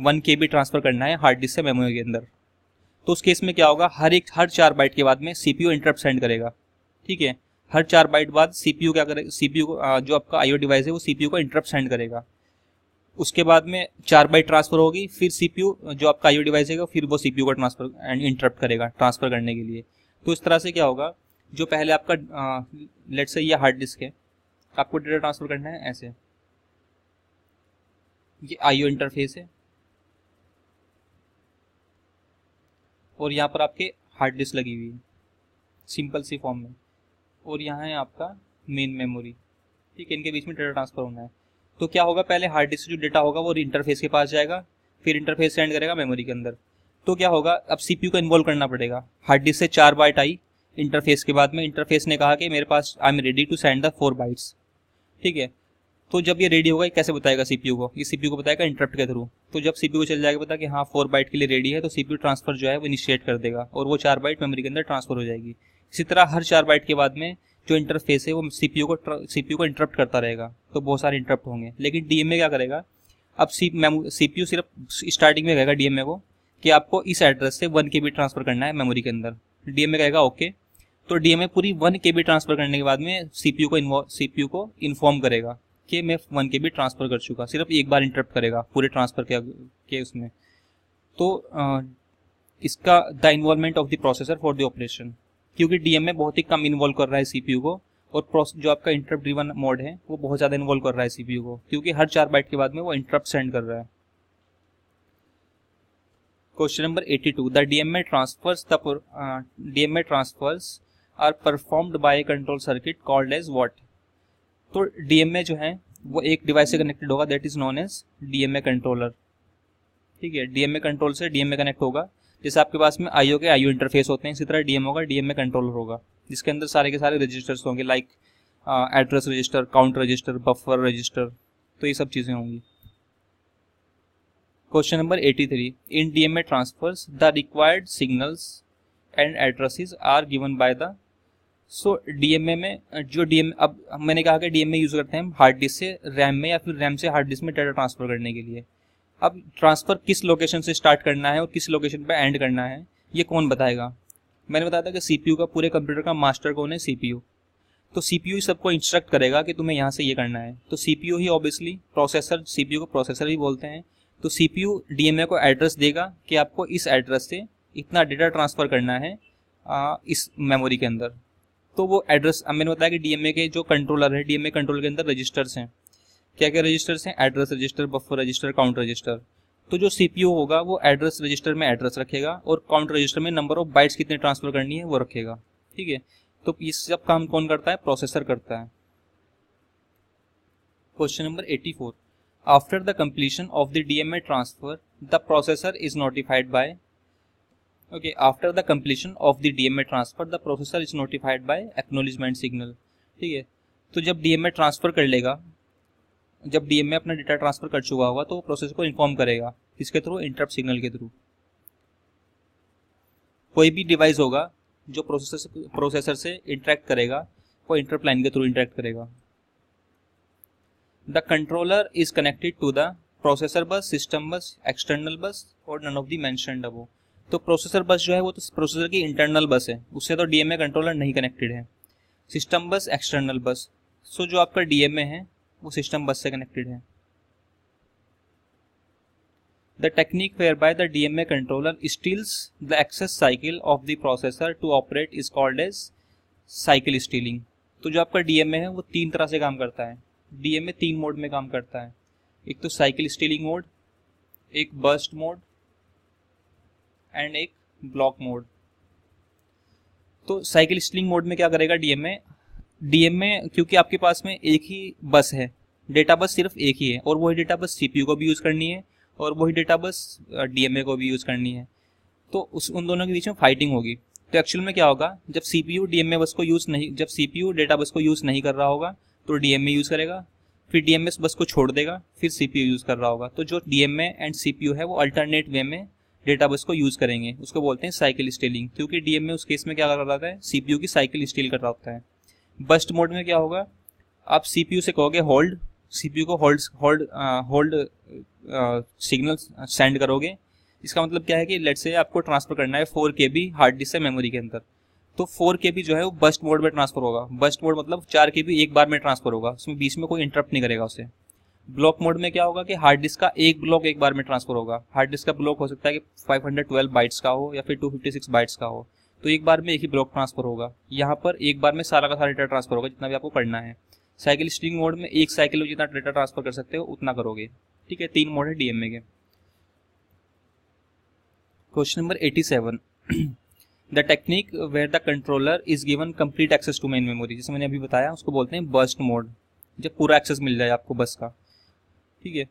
1 KB ट्रांसफर करना है हार्ड डिस्क से मेमोरी के अंदर, तो उस केस में क्या होगा, हर 4 बाइट के बाद में CPU इंटरप्ट सेंड करेगा। ठीक है, हर 4 बाइट बाद CPU क्या करेगा, CPU जो आपका IO डिवाइस है वो CPU को इंटरप्ट सेंड करेगा, उसके बाद में 4 बाइट ट्रांसफर होगी, फिर CPU जो आपका IO डिवाइस है फिर वो CPU को ट्रांसफर एंड इंटरप्ट करेगा ट्रांसफर करने के लिए। तो इस तरह से क्या होगा, जो पहले आपका लेट्स से ये हार्ड डिस्क है, आपको डेटा ट्रांसफर करना है ऐसे, ये IO इंटरफेस है, और यहाँ पर आपके हार्ड डिस्क लगी हुई है सिंपल सी फॉर्म में, और यहाँ है आपका मेन मेमोरी। ठीक है, इनके बीच में डेटा ट्रांसफर होना है। तो क्या होगा, पहले हार्ड डिस्क से जो डेटा होगा वो इंटरफेस के पास जाएगा, फिर इंटरफेस सेंड करेगा मेमोरी के अंदर। तो क्या होगा, अब CPU को इन्वॉल्व करना पड़ेगा। हार्ड डिस्क से 4 बाइट आई इंटरफेस के बाद में, इंटरफेस ने कहा कि मेरे पास I am ready to send the 4 bytes. ठीक है, तो जब ये रेडी होगा, ये कैसे बताएगा CPU को, ये CPU को बताएगा इंटरप्ट के थ्रू। तो जब CPU को चल जाएगा पता कि हाँ 4 बाइट के लिए रेडी है, तो CPU ट्रांसफर जो है वो इनिशिएट कर देगा, और वो 4 बाइट मेमोरी के अंदर ट्रांसफर हो जाएगी। इसी तरह हर 4 बाइट के बाद में जो इंटरफेस है वो CPU को इंटरप्ट करता रहेगा, तो बहुत सारे इंटरप्ट होंगे। लेकिन DMA क्या करेगा, अब CPU सिर्फ स्टार्टिंग में कहेगा DMA को कि आपको इस एड्रेस से 1 KB ट्रांसफर करना है मेमोरी के अंदर। DMA कहेगा ओके, तो DMA पूरी 1 KB ट्रांसफर करने के बाद में CPU को इन्फॉर्म करेगा कि मैं 1 KB ट्रांसफर कर चुका, सिर्फ एक बार इंटरप्ट करेगा पूरे ट्रांसफर के उसमें। तो इसका the involvement of the processor for the operation, क्योंकि DMA बहुत ही कम इन्वॉल्व कर रहा है CPU को, और जो आपका इंटरप्ट ड्रिवन मोड है वो बहुत ज़्यादा इन्वॉल्व कर रहा है CPU को, क्योंकि हर 4 बाइट के बाद में वो इंटरप्ट सेंड कर रहा है। Question number 82, the DMA transfers are performed by a control circuit called as what. तो DMA जो है वो एक डिवाइस से कनेक्टेड होगा, that is known as DMA controller. ठीक है, DMA कंट्रोल से DMA कनेक्ट होगा, जैसे आपके पास में IO के IO इंटरफेस होते हैं, इसी तरह DMA होगा, DMA कंट्रोलर होगा, जिसके अंदर सारे के सारे रजिस्टर्स होंगे, like address register, count register, buffer register, तो ये सब चीज़ें होंगी। Question number 83, in DMA transfers the required signals and addresses are given by the. So DMA में जो अब मैंने कहा कि DMA यूज़ करते हैं हम हार्ड डिस्क से रैम में, या फिर रैम से हार्ड डिस्क में डाटा ट्रांसफर करने के लिए। अब ट्रांसफ़र किस लोकेशन से स्टार्ट करना है और किस लोकेशन पे एंड करना है ये कौन बताएगा। मैंने बताया था कि CPU का, पूरे कंप्यूटर का मास्टर कौन है, CPU। तो CPU ही सबको इंस्ट्रक्ट करेगा कि तुम्हें यहाँ से ये करना है, तो CPU ही ऑब्वियसली प्रोसेसर, CPU को प्रोसेसर भी बोलते हैं, तो CPU DMA को एड्रेस देगा कि आपको इस एड्रेस से इतना डेटा ट्रांसफ़र करना है इस मेमोरी के अंदर। तो वो एड्रेस, मैंने बताया कि DMA के जो कंट्रोलर है, DMA कंट्रोलर के अंदर रजिस्टर्स हैं, क्या क्या रजिस्टर्स हैं, address register, buffer register, count register. तो जो CPU होगा वो एड्रेस रजिस्टर में एड्रेस रखेगा और काउंट रजिस्टर में नंबर ऑफ बाइट्स कितने ट्रांसफर करनी है वो रखेगा। ठीक है, तो ये सब काम कौन करता है? प्रोसेसर करता है। Question number 84, after the completion of the DMA transfer the processor is notified by, okay, after the completion of the DMA transfer the processor is notified by acknowledgement signal. ठीक है, तो जब DMA ट्रांसफर कर लेगा, जब DMA अपना data transfer कर चुका होगा तो वो प्रोसेसर को इन्फॉर्म करेगा, इसके थ्रू, इंटरप्ट सिग्नल के थ्रू। कोई भी डिवाइस होगा जो प्रोसेसर से इंटरेक्ट करेगा वो इंटरप्ट लाइन के थ्रू इंटरेक्ट करेगा। The controller is connected to the processor bus, system bus, external bus और none of the mentioned above. तो प्रोसेसर बस जो है वो तो प्रोसेसर की इंटरनल बस है, उससे तो DMA कंट्रोलर नहीं कनेक्टेड है। System bus, external bus, so जो आपका DMA है वो सिस्टम बस से कनेक्टेड है। The technique where by the DMA controller steals the access cycle of the processor to operate is called as cycle stealing. तो जो आपका DMA है वो तीन तरह से काम करता है, DMA तीन मोड में काम करता है, एक तो साइकिल स्टीलिंग मोड, एक बर्स्ट मोड एंड एक ब्लॉक मोड। तो साइकिल स्टीलिंग मोड में क्या करेगा DMA क्योंकि आपके पास में एक ही बस है, डेटा बस सिर्फ एक ही है और वही डेटा बस CPU को भी यूज़ करनी है और वही डेटा बस DMA को भी यूज़ करनी है, तो उन दोनों के बीच में फाइटिंग होगी। तो एक्चुअल में क्या होगा, जब CPU डेटा बस को यूज़ नहीं कर रहा होगा तो DMA यूज़ करेगा, फिर DMA बस को छोड़ देगा, फिर CPU यूज़ कर रहा होगा। तो जो DMA एंड CPU है वो अल्टरनेट वे में डेटा बस को यूज़ करेंगे, उसको बोलते हैं साइकिल स्टीलिंग, क्योंकि DMA उस केस में क्या कर रहा है, CPU की साइकिल स्टील कर रहा होता है। बस्ट मोड में क्या होगा, आप CPU से कहोगे होल्ड, CPU को होल्ड सिग्नल सेंड करोगे। इसका मतलब क्या है कि लेट से आपको ट्रांसफ़र करना है 4 KB हार्ड डिस्क से मेमोरी के अंदर, तो 4 KB जो है वो बस्ट मोड में ट्रांसफ़र होगा। बस्ट मोड मतलब 4 KB एक बार में ट्रांसफ़र होगा, उसमें बीच में कोई इंटरप्ट नहीं करेगा उसे। ब्लॉक मोड में क्या होगा कि हार्ड डिस्क का एक ब्लॉक एक बार में ट्रांसफ़र होगा। हार्ड डिस्क का ब्लॉक हो सकता है कि 512 बाइट्स का हो या फिर 256 बाइट्स का हो, तो एक बार में एक ही ब्लॉक ट्रांसफर होगा। यहाँ पर एक बार में सारा का सारा डेटा ट्रांसफर होगा जितना भी आपको पढ़ना है। साइकिल स्टीलिंग मोड में एक साइकिल में जितना डेटा ट्रांसफर कर सकते हो उतना करोगे। ठीक है, तीन मोड है DMA के। Question number 87, the technique where the controller is given complete access to main memory, जैसे मैंने अभी बताया उसको बोलते हैं बर्स्ट मोड, जब पूरा एक्सेस मिल जाए आपको बस का। ठीक है,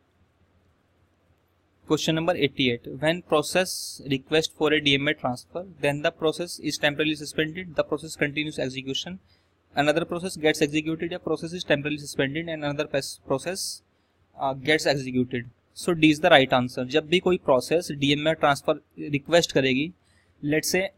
question number 88, when process request for a DMA transfer then the process is temporarily suspended, the process continues execution, another process gets executed, या process is temporarily suspended and another process gets executed. So D is the right answer. जब भी कोई process DMA transfer request करेगी, let's say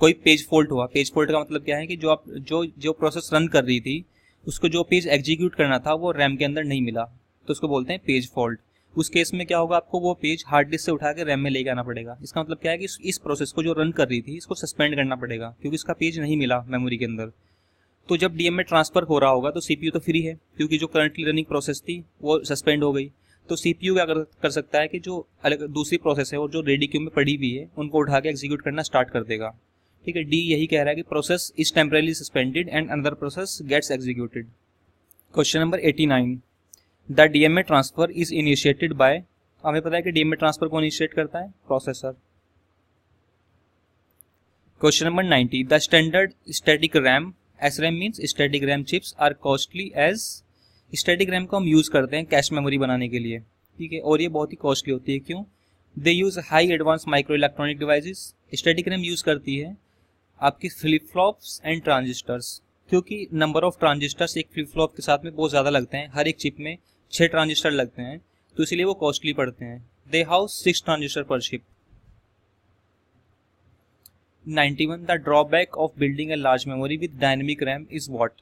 कोई page fault हुआ, page fault का मतलब क्या है कि जो प्रोसेस रन कर रही थी उसको जो पेज एग्जीक्यूट करना था वो रैम के अंदर नहीं मिला, तो उसको बोलते हैं पेज फॉल्ट। उस केस में क्या होगा, आपको वो पेज हार्ड डिस्क से उठा के रैम में लेके आना पड़ेगा। इसका मतलब क्या है कि इस प्रोसेस को जो रन कर रही थी इसको सस्पेंड करना पड़ेगा क्योंकि इसका पेज नहीं मिला मेमोरी के अंदर। तो जब DMA ट्रांसफर हो रहा होगा तो CPU तो फ्री है क्योंकि जो करंटली रनिंग प्रोसेस थी वो सस्पेंड हो गई, तो CPU क्या कर सकता है कि जो अलग दूसरी प्रोसेस है और जो रेडी क्यू में पड़ी हुई है उनको उठा के एग्जीक्यूट करना स्टार्ट कर देगा। ठीक है, डी यही कह रहा है कि process is temporarily suspended and another process gets executed. Question number 89, the DMA transfer is initiated by, हमें पता है कि DMA ट्रांसफर को इनिशिएट करता है processor. Question number 90, the standard static RAM, SRAM means static RAM chips are costly as, static RAM को हम use करते हैं कैश मेमोरी बनाने के लिए। ठीक है, और ये बहुत ही कॉस्टली होती है, क्यों? They use high advance micro electronic devices. Static RAM use करती है आपकी फ्लिप फ्लॉप्स एंड ट्रांजिस्टर्स, क्योंकि नंबर ऑफ ट्रांजिस्टर्स एक फ्लिप फ्लॉप के साथ में बहुत ज़्यादा लगते हैं, हर एक चिप में 6 ट्रांजिस्टर लगते हैं, तो इसलिए वो कॉस्टली पड़ते हैं। They house 6 transistor per chip. 91, the drawback of building a large memory with dynamic RAM is what.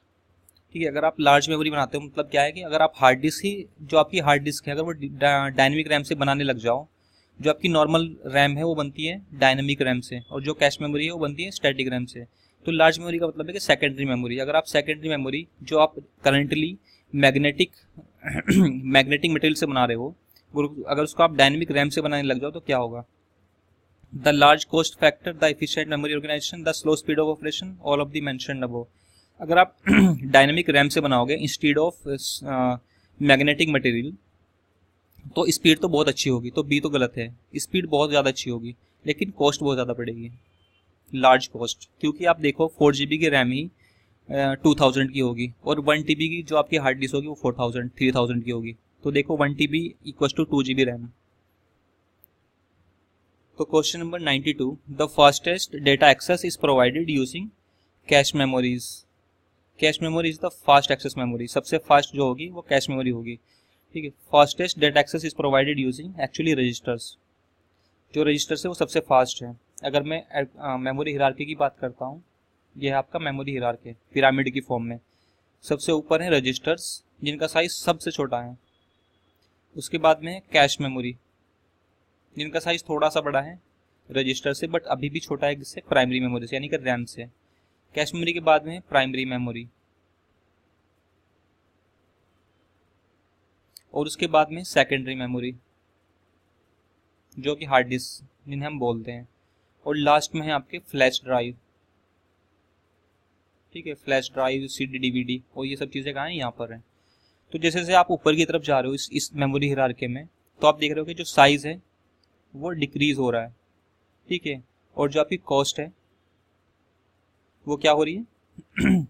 ठीक है, अगर आप लार्ज मेमोरी बनाते हो मतलब क्या है कि अगर आप हार्ड डिस्क ही, जो आपकी हार्ड डिस्क है, अगर वो डायनेमिक रैम से बनाने लग जाओ, जो आपकी नॉर्मल रैम है वो बनती है डायनेमिक रैम से और जो कैश मेमोरी है वो बनती है स्टैटिक रैम से। तो लार्ज मेमोरी का मतलब है कि सेकेंडरी मेमोरी। अगर आप सेकेंडरी मेमोरी जो आप करंटली मैग्नेटिक मटेरियल से बना रहे हो, अगर उसको आप डायनेमिक रैम से बनाने लग जाओ तो क्या होगा? The large cost factor, the efficient memory organisation, the slow speed of operation, all of the mentioned above. अगर आप डायनेमिक रैम से बनाओगे इंस्टेड ऑफ मैग्नेटिक मटेरियल तो स्पीड तो बहुत अच्छी होगी, तो बी तो गलत है, स्पीड बहुत ज़्यादा अच्छी होगी लेकिन कॉस्ट बहुत ज़्यादा पड़ेगी, लार्ज कॉस्ट, क्योंकि आप देखो 4 GB की रैम ही 2000 की होगी और 1 TB की जो आपकी हार्ड डिस्क होगी वो 3000 की होगी। तो देखो 1 TB equals to 2 GB RAM. तो question number 92, the fastest data access is provided using cache memories. Cache memory is the fast access memory, सबसे फास्ट जो होगी वो कैश मेमोरी होगी, ठीक है। Fastest data access is provided using actually registers, जो registers है वो सबसे फास्ट है। अगर मैं मेमोरी हिरार्की की बात करता हूँ, यह है आपका मेमोरी हिरार्की पिरामिड की फॉर्म में, सबसे ऊपर है रजिस्टर्स जिनका साइज सबसे छोटा है, उसके बाद में है कैश मेमोरी जिनका साइज थोड़ा सा बड़ा है रजिस्टर से बट अभी भी छोटा है किससे, प्राइमरी मेमोरी से यानी कि रैम से। कैश मेमोरी के बाद में है प्राइमरी मेमोरी और उसके बाद में सेकेंडरी मेमोरी जो कि हार्ड डिस्क जिन्हें हम बोलते हैं, और लास्ट में है आपके फ्लैश ड्राइव, ठीक है। फ्लैश ड्राइव, सीडी, डीवीडी और ये सब चीज़ें कहाँ हैं, यहाँ पर हैं। तो जैसे जैसे आप ऊपर की तरफ जा रहे हो इस मेमोरी हिरार्की में, तो आप देख रहे हो कि जो साइज़ है वो डिक्रीज़ हो रहा है, ठीक है, और जो आपकी कॉस्ट है वो क्या हो रही है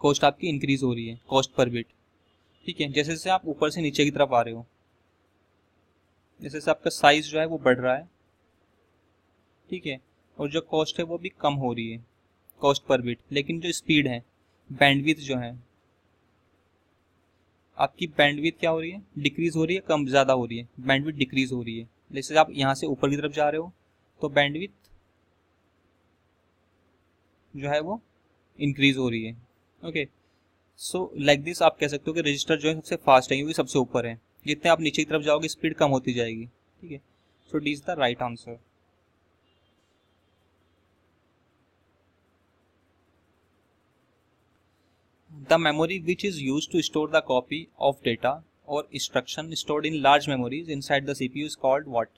कॉस्ट आपकी इंक्रीज़ हो रही है, कॉस्ट पर बिट, ठीक है। जैसे जैसे आप ऊपर से नीचे की तरफ आ रहे हो, जैसे जैसे आपका साइज़ जो है वो बढ़ रहा है, ठीक है, और जो कॉस्ट है वो भी कम हो रही है, कॉस्ट पर बिट। लेकिन जो स्पीड है, बैंडविड्थ जो है आपकी, बैंडविड्थ क्या हो रही है, डिक्रीज़ हो रही है, कम ज़्यादा हो रही है, बैंडविड्थ डिक्रीज़ हो रही है। जैसे आप यहाँ से ऊपर की तरफ जा रहे हो तो बैंडविड्थ जो है वो इंक्रीज़ हो रही है, ओके। सो लाइक दिस आप कह सकते हो कि रजिस्टर जो है सबसे फास्ट है क्योंकि सबसे ऊपर है, जितने आप नीचे की तरफ जाओगे स्पीड कम होती जाएगी, ठीक है। So D is the right answer. The memory which is used to store the copy of data or instruction stored in large memories inside the CPU is called what?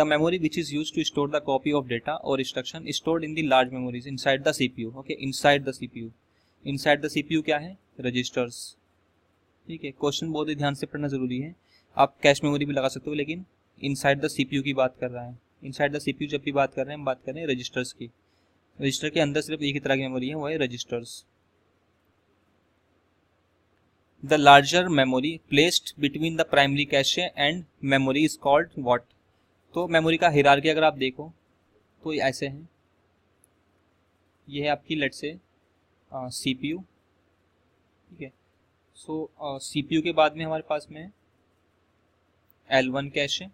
The memory which is used to store the copy of data or instruction stored in the large memories inside the CPU. Okay, inside the CPU. Inside the CPU क्या है? Registers. ठीक है, question बहुत ही ध्यान से पढ़ना जरूरी है। आप कैश मेमोरी भी लगा सकते हो लेकिन inside the CPU की बात कर रहे हैं। Inside the CPU जब भी बात कर रहे हैं, हम बात कर रहे हैं रजिस्टर्स की। रजिस्टर के अंदर सिर्फ एक ही तरह की मेमोरी है, वो है registers. The larger memory placed between the primary cache and memory is called what? तो मेमोरी का हायरार्की अगर आप देखो तो ये ऐसे हैं, ये है आपकी लेट से CPU, ठीक है। सो CPU के बाद में हमारे पास में L1 कैश है,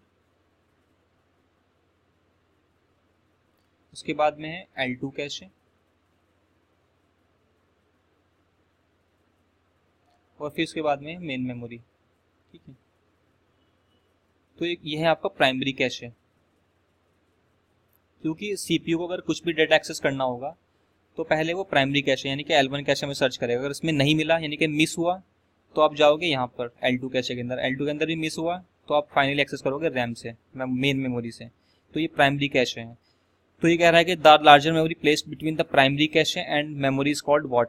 उसके बाद में है L2 कैश है और फिर उसके बाद में मेन मेमोरी, ठीक है। तो यह है आपका प्राइमरी कैश है, क्योंकि CPU को अगर कुछ भी डेटा एक्सेस करना होगा तो पहले वो प्राइमरी कैश है यानी कि L1 कैश में सर्च करेगा। अगर इसमें नहीं मिला यानी कि मिस हुआ तो आप जाओगे यहाँ पर L2 कैश के अंदर, L2 के अंदर भी मिस हुआ तो आप फाइनली एक्सेस करोगे रैम से, मेन मेमोरी से। तो ये प्राइमरी कैश है। तो ये कह रहा है कि the larger memory placed between the primary cache and memory is called what?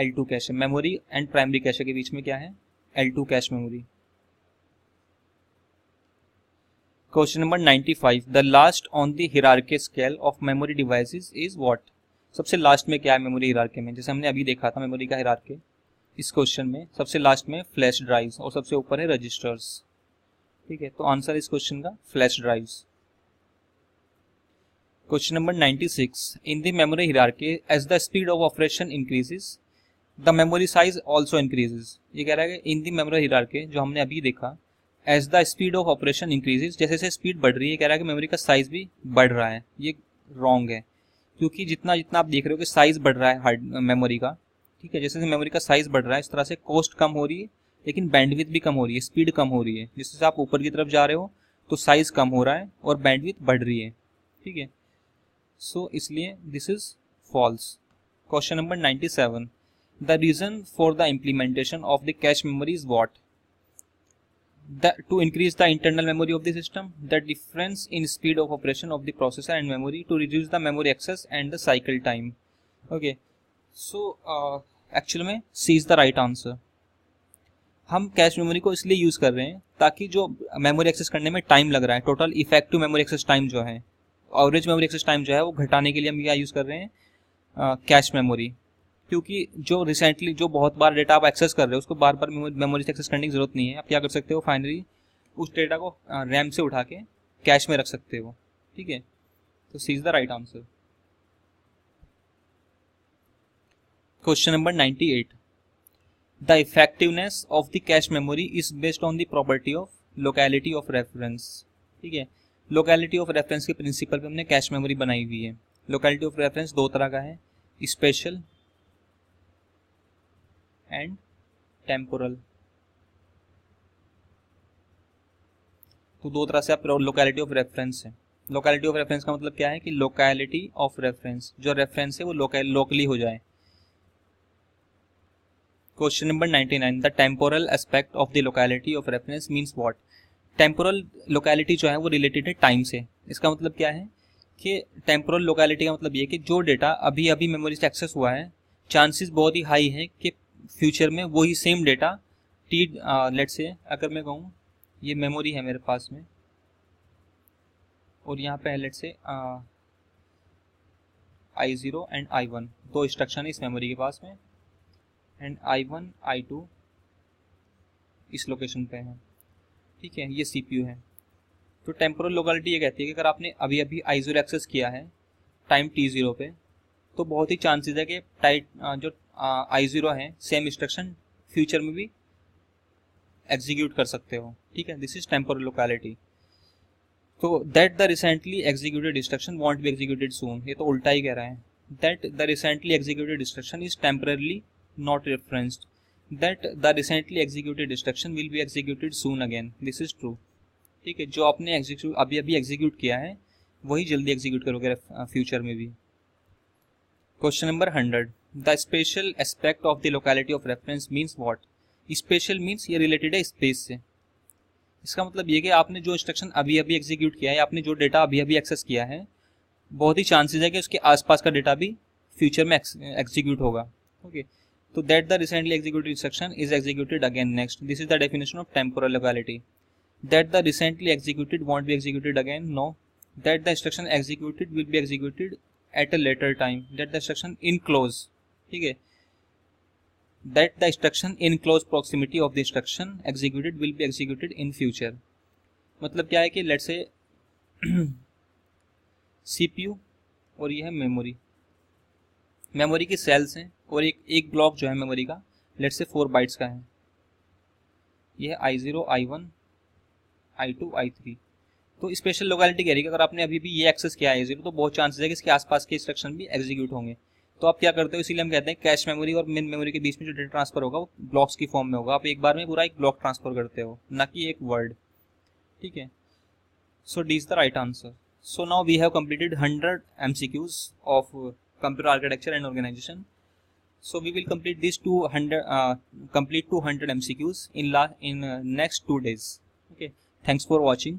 L2 cache. Memory and primary cache के बीच में क्या है? L2 cache memory. Question number 95, the last on the hierarchy scale of memory devices is what? सबसे last में क्या है memory hierarchy में? जैसे हमने अभी देखा था मेमोरी का हायरार्की, इस क्वेश्चन में सबसे लास्ट में फ्लैश ड्राइव्स और सबसे ऊपर है रजिस्टर्स, ठीक है। तो आंसर इस क्वेश्चन का flash drives. Question number 96, in the memory hierarchy as the speed of operation increases the memory size also increases. ये कह रहा है कि इन दी मेमोरी हायरार्की जो हमने अभी देखा, as the speed of operation increases, जैसे जैसे स्पीड बढ़ रही है कह रहा है कि मेमोरी का साइज भी बढ़ रहा है। ये रॉन्ग है क्योंकि जितना जितना आप देख रहे हो कि साइज बढ़ रहा है हार्ड मेमोरी का, ठीक है, जैसे जैसे मेमोरी का साइज बढ़ रहा है इस तरह से कॉस्ट कम हो रही है लेकिन बैंडविड्थ भी कम हो रही है, स्पीड कम हो रही है। जिससे आप ऊपर की तरफ जा रहे हो तो साइज कम हो रहा है और बैंडविड्थ बढ़ रही है, ठीक है। सो इसलिए this is false. Question number 97, The reason for the implementation of the cache memory is what? To increase the internal memory of the system, the difference in speed of operation of the processor and memory, to reduce the memory access and the cycle time. Okay, so actually में C is the right answer. हम cache memory को इसलिए use कर रहे हैं ताकि जो memory access करने में टाइम लग रहा है, total effective memory access time जो है, एवरेज मेमोरी एक्सेस टाइम जो है वो घटाने के लिए हम क्या यूज़ कर रहे हैं, कैश मेमोरी। क्योंकि जो रिसेंटली जो बहुत बार डेटा आप एक्सेस कर रहे हो उसको बार बार मेमोरी से एक्सेस करने की ज़रूरत नहीं है। आप क्या कर सकते हो, फाइनली उस डेटा को रैम से उठा के कैश में रख सकते हो। ठीक है, तो C is the right answer. Question number 98, the effectiveness of the cache memory is based on the property of locality of reference. ठीक है, लोकेलिटी ऑफ रेफरेंस के प्रिंसिपल पे हमने कैश मेमोरी बनाई हुई है। लोकेलिटी ऑफ रेफरेंस दो तरह का है, स्पेशल एंड टेम्पोरल। तो दो तरह से आप लोकेलिटी ऑफ रेफरेंस है। लोकेलिटी ऑफ रेफरेंस का मतलब क्या है कि लोकेलिटी ऑफ रेफरेंस जो रेफरेंस है वो लोकली हो जाए। Question number 99, the temporal aspect of the locality of reference means what. Temporal locality जो है वो रिलेटेड है टाइम से। इसका मतलब क्या है कि टेम्पोरल लोकेलिटी का मतलब ये कि जो डेटा अभी अभी मेमोरी से एक्सेस हुआ है, चांसेस बहुत ही हाई है कि फ्यूचर में वही सेम डेटा लेट्स से, अगर मैं कहूँ ये मेमोरी है मेरे पास में और यहाँ पे है let's say I0 and I1, दो इंस्ट्रक्शन है इस मेमोरी के पास में, एंड I1 I2 इस लोकेशन पे है। ठीक है, ये CPU है। तो टेम्पोरल लोकेलिटी ये कहती है कि अगर आपने अभी अभी I0 एक्सेस किया है टाइम T0 पे, तो बहुत ही चांसेस है कि जो I0 है सेम इंस्ट्रक्शन फ्यूचर में भी एग्जीक्यूट कर सकते हो। ठीक है, दिस इज टेम्पोरल लोकेलिटी। तो that the recently executed instruction won't be executed soon, ये तो उल्टा ही कह रहा है। That the recently executed instruction is temporarily not referenced, that the recently executed instruction will be executed soon again, this is true. ठीक है, जो आपने अभी अभी एग्जीक्यूट किया है वही जल्दी एग्जीक्यूट करोगे फ्यूचर में भी। Question number 100, the special aspect of the locality of reference means what. Special means ये रिलेटेड है स्पेस से। इसका मतलब ये कि आपने जो इंस्ट्रक्शन अभी अभी एग्जीक्यूट किया है, आपने जो डेटा अभी अभी एक्सेस किया है, बहुत ही चांसेस है कि उसके आसपास का डेटा भी फ्यूचर में एग्जीक्यूट होगा। ओके, तो that the recently executed instruction is executed again next, this is the definition of temporal locality. That the recently executed won't be executed again, no. That the instruction executed will be executed at a later time, that the instruction in close. ठीक है, that the instruction in close proximity of the instruction executed will be executed in future। मतलब क्या है कि let's say CPU और ये है memory, memory की cells हैं और एक block जो है memory का let's say 4 bytes का है, ये है I0 I1 I2 I3। तो स्पेशल लोकेलिटी कह रही है कि अगर आपने अभी भी ये एक्सेस किया है I0 तो बहुत चांसेस है कि इसके आसपास के इंस्ट्रक्शन भी एग्जीक्यूट होंगे। तो आप क्या करते हो, इसीलिए हम कहते हैं कैश मेमोरी और मेन मेमोरी के बीच में जो डेटा ट्रांसफर होगा वो ब्लॉक्स की फॉर्म में होगा। आप एक बार में पूरा एक ब्लॉक ट्रांसफर करते हो, ना कि एक वर्ड। ठीक है, so D is the right answer. So now we have completed 100 MCQs of computer architecture and organization. So we will complete this 200 MCQs in next 2 days। Okay, thanks for watching.